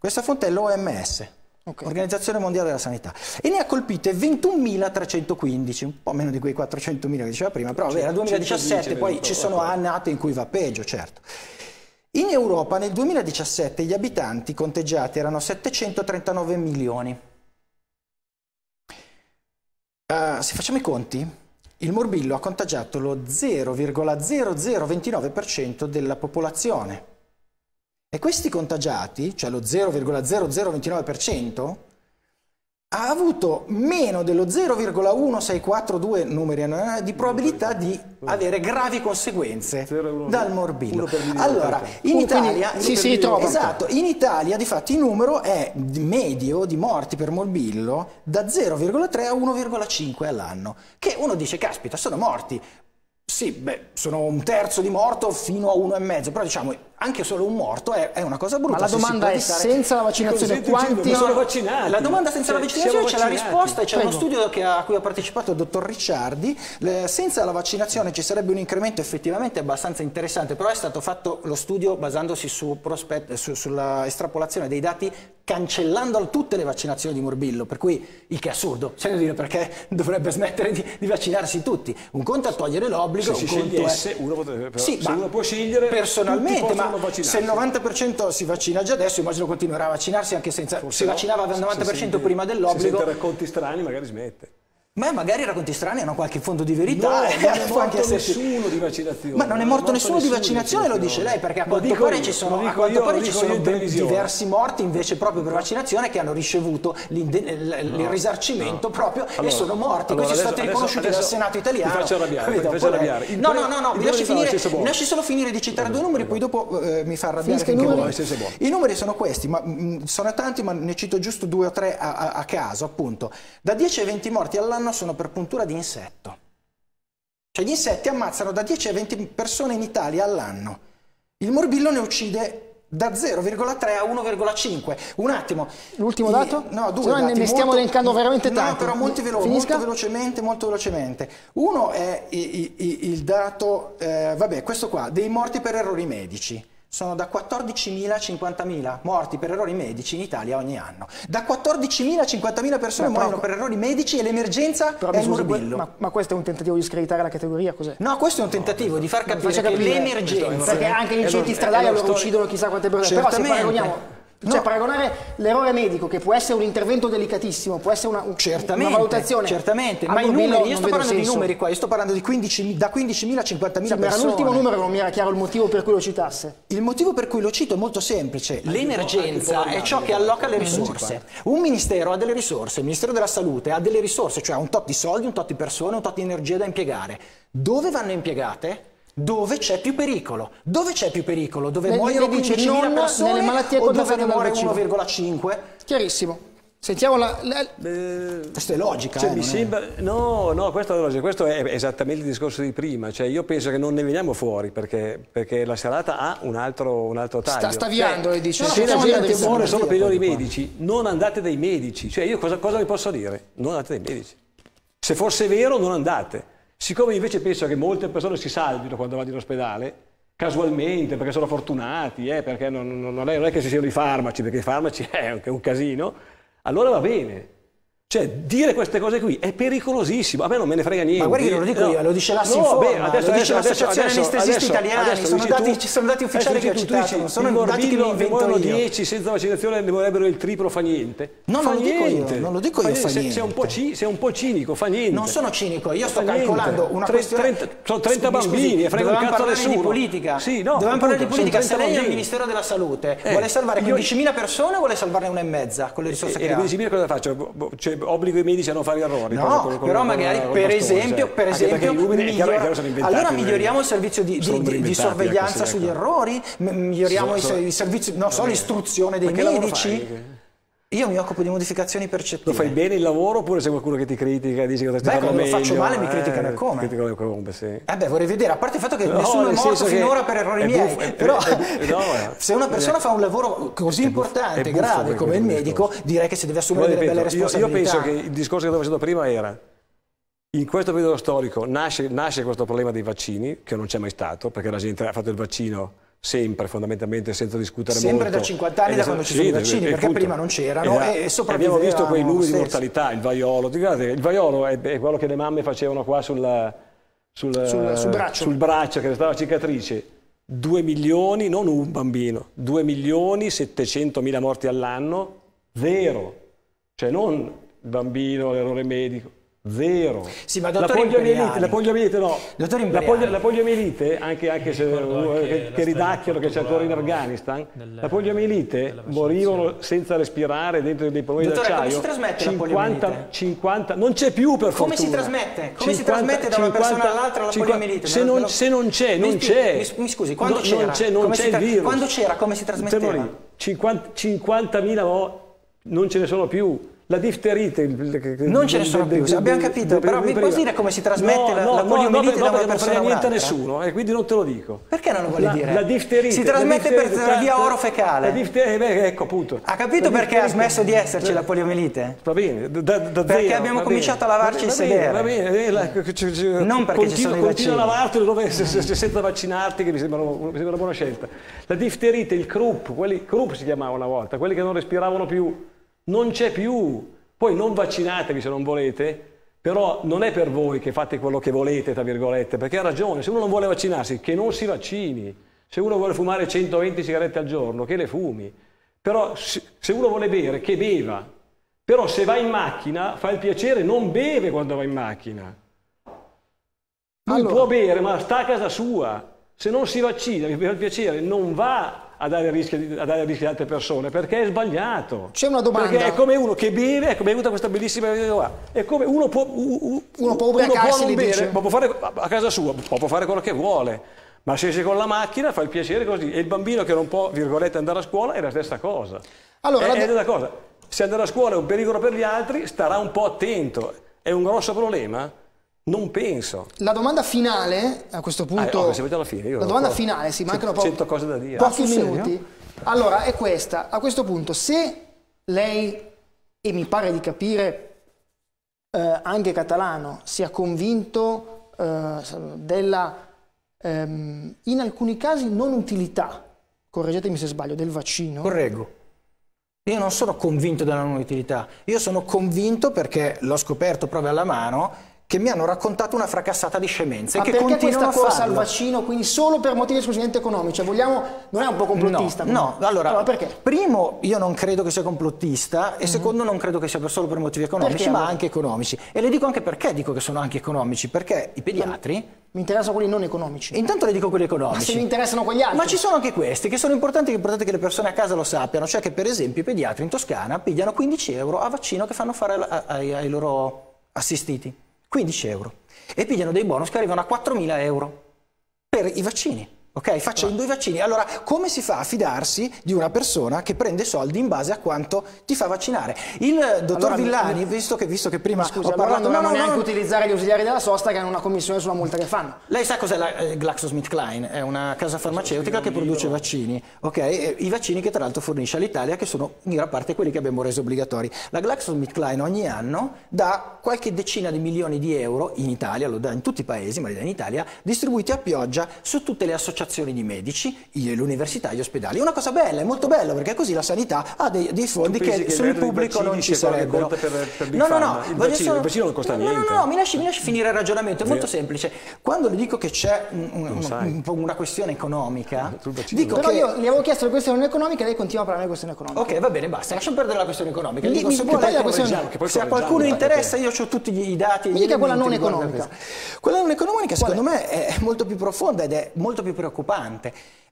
Questa fonte è l'O M S, okay. Organizzazione Mondiale della Sanità, e ne ha colpite ventunomilatrecentoquindici, un po' meno di quei quattrocentomila che diceva prima, però era duemiladiciassette, poi ci sono annate in cui va peggio, certo. In Europa nel duemiladiciassette gli abitanti conteggiati erano settecentotrentanove milioni. Uh, se facciamo i conti, il morbillo ha contagiato lo zero virgola zero zero ventinove per cento della popolazione e questi contagiati, cioè lo zero virgola zero zero ventinove per cento, ha avuto meno dello zero virgola milleseicentoquarantadue numeri di probabilità di avere gravi conseguenze dal morbillo. Allora, in Italia, sì, sì, esatto, in Italia difatti il numero è medio di morti per morbillo da zero virgola tre a uno virgola cinque all'anno, che uno dice, caspita, sono morti. Sì, beh, sono un terzo di morto fino a uno e mezzo, però diciamo anche solo un morto è, è una cosa brutta. Ma la domanda è, senza la vaccinazione quanti sono vaccinati? La domanda senza la vaccinazione c'è la risposta e c'è uno studio che ha, a cui ha partecipato il dottor Ricciardi. Le, senza la vaccinazione ci sarebbe un incremento effettivamente abbastanza interessante, però è stato fatto lo studio basandosi su prospetto, su, sulla estrapolazione dei dati, cancellando tutte le vaccinazioni di morbillo, per cui il che è assurdo, se ne dire, perché dovrebbe smettere di, di vaccinarsi tutti. Un conto a togliere l'obbligo, se un conto è... uno potrebbe, però, sì, se uno può scegliere personalmente, ma se il novanta per cento si vaccina già adesso, immagino continuerà a vaccinarsi anche senza. Forse si no, vaccinava al novanta per cento se sente, prima dell'obbligo. Se sente racconti strani magari smette. Ma magari i racconti strani hanno qualche fondo di verità. No, eh, non è morto anche nessuno di vaccinazione. Ma non è morto, non è morto nessuno, nessuno di vaccinazione, lo dice lei, perché a quanto pare ci sono, io, a quanto pare ci sono diversi morti invece proprio per vaccinazione che hanno ricevuto il risarcimento proprio e sono morti. Questi sono stati riconosciuti dal Senato italiano. Mi faccio arrabbiare. No, no, no, mi lasci solo finire di citare due numeri, poi dopo mi fa arrabbiare. I numeri sono questi, ma sono tanti, ma ne cito giusto due o tre a caso, appunto. Da dieci a venti morti all'anno sono per puntura di insetto, cioè gli insetti ammazzano da dieci a venti persone in Italia all'anno. Il morbillo ne uccide da zero virgola tre a uno virgola cinque. Un attimo, l'ultimo dato? No, due dati, ne stiamo elencando veramente tanti. No, però molto, velo molto velocemente, molto velocemente. Uno è il, il, il dato, eh, vabbè, questo qua, dei morti per errori medici. Sono da quattordicimila a cinquantamila morti per errori medici in Italia ogni anno. Da quattordici mila a cinquanta mila persone ma muoiono per errori medici e l'emergenza è il morbillo. Ma, ma questo è un tentativo di screditare la categoria? Cos'è? No, questo è un tentativo no, di far capire, capire che l'emergenza... Perché anche gli incendi stradali allora uccidono chissà quante persone. Però se paragoniamo... No. Cioè paragonare l'errore medico, che può essere un intervento delicatissimo, può essere una, un, certamente, una valutazione. Certamente, ma i numeri, io sto parlando di numeri qua, io sto parlando di quindicimila, da quindicimila a cinquantamila persone. Ma era l'ultimo numero, non mi era chiaro il motivo per cui lo citasse. Il motivo per cui lo cito è molto semplice, l'emergenza è ciò che alloca le risorse. Un ministero ha delle risorse, il Ministero della Salute ha delle risorse, cioè un tot di soldi, un tot di persone, un tot di energia da impiegare. Dove vanno impiegate? Dove c'è più pericolo? Dove c'è più pericolo? Dove le, muoiono quindicimila persone nelle malattie o dove ne muore uno virgola cinque? Chiarissimo. Sentiamo la... la... Beh, questa è logica. Cioè, eh, mi sembra... è... No, no, questa è logica. Questo è esattamente il discorso di prima. Cioè, io penso che non ne veniamo fuori perché, perché la serata ha un altro, un altro taglio. Sta staviando, cioè, e dice... No, se la gente muore solo per i medici, non andate dai medici. Cioè, io cosa, cosa vi posso dire? Non andate dai medici. Se fosse vero, non andate. Siccome invece penso che molte persone si salvino quando vanno in ospedale, casualmente, perché sono fortunati, eh, perché non, non, non è che ci siano i farmaci, perché i farmaci è anche un casino, allora va bene. Cioè, dire queste cose qui è pericolosissimo, a me non me ne frega niente. Ma guarda che non lo dico no. io, lo dice la Sinforma, no, adesso, lo dice l'Associazione Anestesisti Italiani, sono dati, tu, ci sono dati ufficiali che ho citato, non sono dati che mi invento dieci senza vaccinazione ne vorrebbero il triplo, fa niente. No, fa non, niente. Io, non lo dico fa io, fa niente. Sei un, sei un po' cinico, fa niente. Non sono cinico, io sto calcolando una questione... Sono trenta bambini e frega un cazzo a nessuno. Dovevamo parlare di politica, se lei al Ministero della Salute vuole salvare quindicimila persone o vuole salvarne una e mezza con le risorse che ha? E quindicimila cosa faccio? Obbligo i medici a non fare errori. No, con, con, però con, magari con per esempio, per esempio migliora... allora miglioriamo il servizio di, di, di, di sorveglianza sugli errori, miglioriamo so, so, il servizio, no, so l'istruzione dei medici. Io mi occupo di modificazioni percettive. Lo fai bene il lavoro oppure c'è qualcuno che ti critica e dice che dovresti farlo meglio? Beh, quando lo faccio male mi criticano eh, come? Criticano come, sì. Eh beh, vorrei vedere, a parte il fatto che no, nessuno è morto finora per errori miei, buffo, però è, no, se una persona fa un lavoro così buffo, importante, buffo, grave come il medico, discorso. direi che si deve assumere delle ripeto, belle responsabilità. Io, io penso che il discorso che avevo fatto prima era, in questo periodo storico nasce, nasce questo problema dei vaccini, che non c'è mai stato, perché la gente ha fatto il vaccino sempre, fondamentalmente, senza discutere sempre molto. Sempre da cinquanta anni, da quando ci sono i vaccini, perché punto. prima non c'erano e, e sopravvivevano. Abbiamo visto quei numeri di mortalità, il vaiolo, guardate, il vaiolo è, è quello che le mamme facevano qua sulla, sulla, sul, sul, braccio. sul braccio, che restava cicatrice, due milioni, non un bambino, due milioni settecentomila morti all'anno, zero, cioè non il bambino, l'errore medico. Zero. Sì, ma la poliomielite, la poliomielite no. La, polio, la poliomielite, anche, anche se anche che ridacchiano che c'è ancora in Afghanistan, delle, la poliomielite morivano senza respirare dentro dei polmoni d'acciaio. Come si trasmette cinquanta, la poliomielite? cinquanta, non c'è più per come fortuna. Si trasmette? Come cinquanta, si trasmette da una persona all'altra la poliomielite? Se non, se non c'è, non c'è. Mi, mi scusi, quando c'era? Non c'è il virus. Quando c'era come si trasmetteva? cinquantamila oh, non ce ne sono più. La difterite non ce ne sono più, abbiamo capito, però mi puoi dire come si trasmette la poliomielite da una persona all'altra? No, non frega niente a nessuno e quindi non te lo dico. Perché non lo vuole dire? La difterite si trasmette per via orofecale. Ecco, appunto. Ha capito perché ha smesso di esserci la poliomielite? Va bene, perché abbiamo cominciato a lavarci il sedere. Va bene, non perché ci sono i vaccini. Continua a lavartelo senza vaccinarti, che mi sembra una buona scelta. La difterite, il croup, quelli croup si chiamava una volta, quelli che non respiravano più. Non c'è più, poi non vaccinatevi se non volete, però non è per voi che fate quello che volete, tra virgolette, perché ha ragione, se uno non vuole vaccinarsi, che non si vaccini, se uno vuole fumare centoventi sigarette al giorno, che le fumi, però se uno vuole bere, che beva, però se va in macchina, fa il piacere, non beve quando va in macchina, lui allora può bere ma sta a casa sua, se non si vaccina, fa il piacere, non va a dare rischio ad altre persone, perché è sbagliato. C'è una domanda. Perché è come uno che beve, ecco, mi è venuta questa bellissima idea qua. È come uno può u, u, uno può ubriacarsi, uno può bere, dice. ma può fare a casa sua, può fare quello che vuole, ma se esce con la macchina fa il piacere così. E il bambino che non può, virgolette, andare a scuola è la stessa cosa. Allora, è la, è la cosa. Se andare a scuola è un pericolo per gli altri, starà un po' attento. È un grosso problema. Non penso. La domanda finale, a questo punto... Ah, no, alla fine, io la domanda posso... finale, sì, mancano po cento cose da dire. pochi ah, minuti. Serio? Allora, è questa. A questo punto, se lei, e mi pare di capire, eh, anche Catalano, sia convinto eh, della, ehm, in alcuni casi, non utilità, correggetemi se sbaglio, del vaccino... Correggo. Io non sono convinto della non utilità. Io sono convinto, perché l'ho scoperto proprio alla mano, che mi hanno raccontato una fracassata di scemenze. Ma che perché questa corsa al vaccino, quindi solo per motivi esclusivamente economici? Vogliamo, non è un po' complottista? No, no. Allora, allora perché? Primo, io non credo che sia complottista, mm-hmm. e secondo, non credo che sia solo per motivi economici, perché, ma allora? anche economici. E le dico anche perché dico che sono anche economici, perché i pediatri... Ma... Mi interessano quelli non economici. Intanto le dico quelli economici. Ma se mi interessano quegli altri. Ma ci sono anche questi, che sono importanti, che è importante che le persone a casa lo sappiano. Cioè che, per esempio, i pediatri in Toscana pigliano quindici euro a vaccino che fanno fare ai, ai loro assistiti. quindici euro, e pigliano dei bonus che arrivano a quattromila euro per i vaccini, ok? Facendo i vaccini. Allora, come si fa a fidarsi di una persona che prende soldi in base a quanto ti fa vaccinare? Il dottor allora, Villani, mi... visto, che, visto che prima scusa, ho parlato... Allora non dobbiamo no, no, neanche no, utilizzare gli ausiliari della sosta, che hanno una commissione sulla multa che fanno. Lei sa cos'è la eh, GlaxoSmithKline? È una casa farmaceutica che produce vaccini, ok? E, i vaccini che tra l'altro fornisce all'Italia, che sono in gran parte quelli che abbiamo reso obbligatori. La GlaxoSmithKline ogni anno dà qualche decina di milioni di euro, in Italia, lo dà in tutti i paesi, ma li dà in Italia, distribuiti a pioggia su tutte le associazioni di medici, l'università, gli ospedali. È una cosa bella, è molto bella, perché così la sanità ha dei, dei fondi che, che sul pubblico non ci sarebbero. Per, per no, no, no, il vaccino, sono... il vaccino non costa no, niente. No, no, no, mi lasci, mi lasci finire il ragionamento, è molto semplice. Quando le dico che c'è un, un, un, una questione economica, dico però che... io le avevo chiesto la questione economica e lei continua a parlare di questione economica. Ok, va bene, basta, lasciamo perdere la questione economica. Dico, se, vuole, la questione... se a qualcuno interessa, io ho tutti i dati. Mi dica quella non economica. Quella non economica, secondo me, è molto più profonda ed è molto più preoccupante.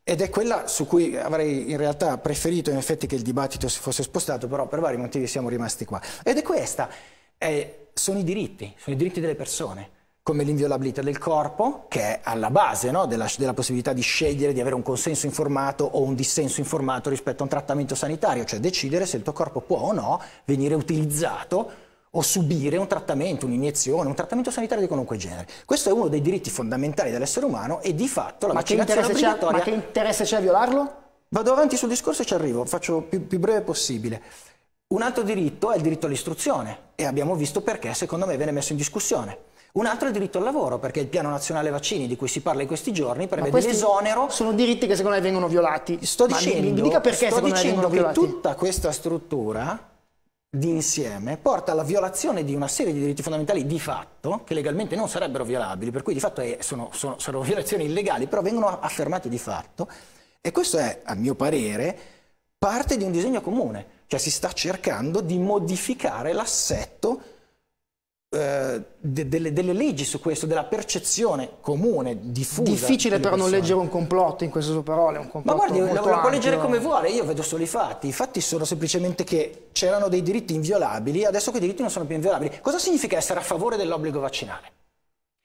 Ed è quella su cui avrei in realtà preferito in effetti che il dibattito si fosse spostato, però per vari motivi siamo rimasti qua. Ed è questa, eh, sono i diritti, sono i diritti delle persone. come l'inviolabilità del corpo, che è alla base, no, della, della possibilità di scegliere di avere un consenso informato o un dissenso informato rispetto a un trattamento sanitario, cioè decidere se il tuo corpo può o no venire utilizzato o subire un trattamento, un'iniezione, un trattamento sanitario di qualunque genere. Questo è uno dei diritti fondamentali dell'essere umano e di fatto la vaccinazione obbligatoria... Ma che interesse c'è a violarlo? Vado avanti sul discorso e ci arrivo, faccio più, più breve possibile. Un altro diritto è il diritto all'istruzione e abbiamo visto perché secondo me viene messo in discussione. Un altro è il diritto al lavoro, perché il piano nazionale vaccini di cui si parla in questi giorni prevede l'esonero. Sono diritti che secondo me vengono violati. Sto dicendo, mi dica perché sto dicendo che tutta questa struttura d'insieme porta alla violazione di una serie di diritti fondamentali di fatto, che legalmente non sarebbero violabili, per cui di fatto è, sono, sono, sono violazioni illegali, però vengono affermate di fatto. E questo è, a mio parere, parte di un disegno comune. Cioè si sta cercando di modificare l'assetto De, delle, delle leggi su questo, della percezione comune, diffusa. Difficile però non leggere un complotto in queste sue parole, un complotto. Ma guardi, lo può leggere come vuole, io vedo solo i fatti. I fatti sono semplicemente che c'erano dei diritti inviolabili, adesso quei diritti non sono più inviolabili. Cosa significa essere a favore dell'obbligo vaccinale?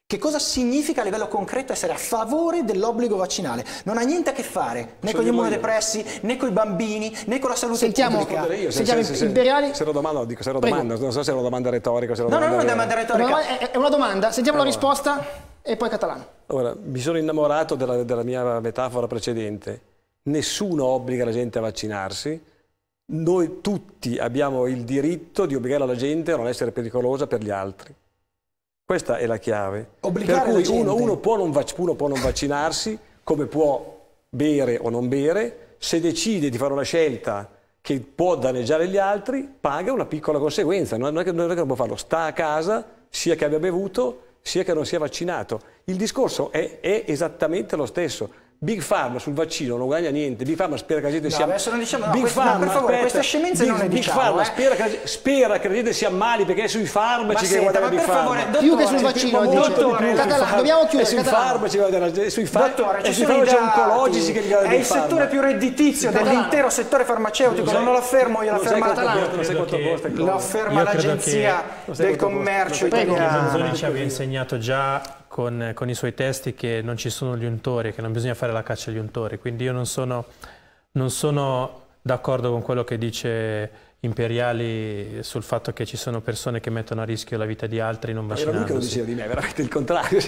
Che cosa significa a livello concreto essere a favore dell'obbligo vaccinale? Non ha niente a che fare né con gli immunodepressi, né con i bambini, né con la salute sentiamo, pubblica. Io, se, sentiamo se, se, Imperiali. Se lo domando, dico, se lo domando, non so se è una domanda retorica. Se no, domanda no, non è una domanda retorica. No, è una domanda, sentiamo allora la risposta e poi Catalano. Ora, mi sono innamorato della, della mia metafora precedente. Nessuno obbliga la gente a vaccinarsi. Noi tutti abbiamo il diritto di obbligare la gente a non essere pericolosa per gli altri. Questa è la chiave. Obbligare per cui uno, uno, può non uno può non vaccinarsi, come può bere o non bere, se decide di fare una scelta che può danneggiare gli altri, paga una piccola conseguenza. Non è che non può farlo, sta a casa, sia che abbia bevuto, sia che non sia vaccinato. Il discorso è, è esattamente lo stesso. Big Pharma sul vaccino non guadagna niente. Big Pharma spera che la gente no, sia adesso non diciamo no, Big questo, Pharma, no, per favore, aspetta, questa scemenza Big, non è Big diciamo, Pharma eh. spera, che, spera che la gente sia mali perché è sui farmaci ma che guadagna Big Pharma. Dottore, più che sul vaccino, dottore, Catalano, dobbiamo chiudere. È sui farmaci che guadagna, sui farmaci oncologici che guadagna. È il settore più redditizio dell'intero settore farmaceutico. Non lo affermo io, lo afferma l'Agenzia del Commercio Italiana. Manzoni ci aveva insegnato già Con, con i suoi testi che non ci sono gli untori, che non bisogna fare la caccia agli untori, quindi io non sono, non sono d'accordo con quello che dice Imperiali sul fatto che ci sono persone che mettono a rischio la vita di altri non vaccinandosi. Era lui che lo diceva di me, veramente il contrario.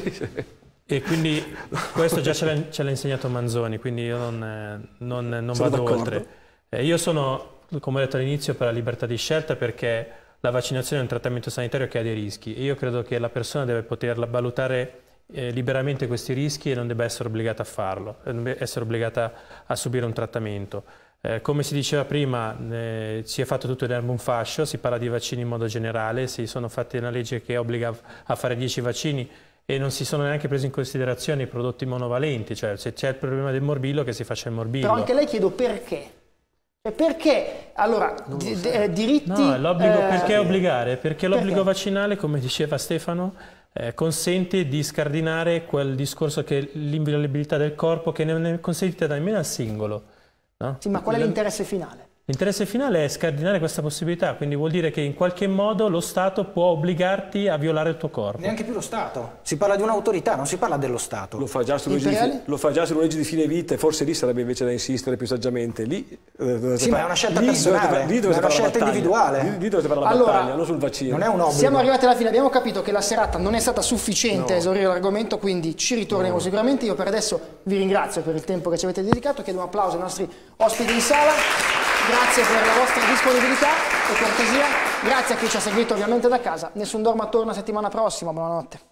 E quindi questo già ce l'ha insegnato Manzoni, quindi io non, non, non vado oltre. Eh, io sono, come ho detto all'inizio, per la libertà di scelta perché la vaccinazione è un trattamento sanitario che ha dei rischi e io credo che la persona deve poter valutare eh, liberamente questi rischi e non debba essere obbligata a farlo, non debba essere obbligata a subire un trattamento. Eh, come si diceva prima, eh, si è fatto tutto in erba un fascio, si parla di vaccini in modo generale, si sono fatte una legge che obbliga a fare dieci vaccini e non si sono neanche presi in considerazione i prodotti monovalenti, cioè se c'è il problema del morbillo che si faccia il morbillo. Però anche lei chiedo perché. Perché? Allora, di, eh, diritti... No, l'obbligo eh, perché obbligare? Perché l'obbligo vaccinale, come diceva Stefano, eh, consente di scardinare quel discorso che l'inviolabilità del corpo che non è consentita nemmeno al singolo. No? Sì, ma qual è l'interesse finale? L'interesse finale è scardinare questa possibilità, quindi vuol dire che in qualche modo lo Stato può obbligarti a violare il tuo corpo. Neanche più lo Stato, si parla di un'autorità, non si parla dello Stato. Lo fa già sulla legge di fine vita e forse lì sarebbe invece da insistere più saggiamente. Lì, eh, sì, ma è una scelta lì personale, lì è una scelta individuale. Lì, lì dovete fare la allora, battaglia, non sul vaccino. Non è un obbligo. Siamo arrivati alla fine, abbiamo capito che la serata non è stata sufficiente no. a esaurire l'argomento, quindi ci ritorneremo no. sicuramente. Io per adesso vi ringrazio per il tempo che ci avete dedicato, chiedo un applauso ai nostri ospiti in sala. Grazie per la vostra disponibilità e cortesia, grazie a chi ci ha seguito ovviamente da casa. Nessun Dorma torna settimana prossima, buonanotte.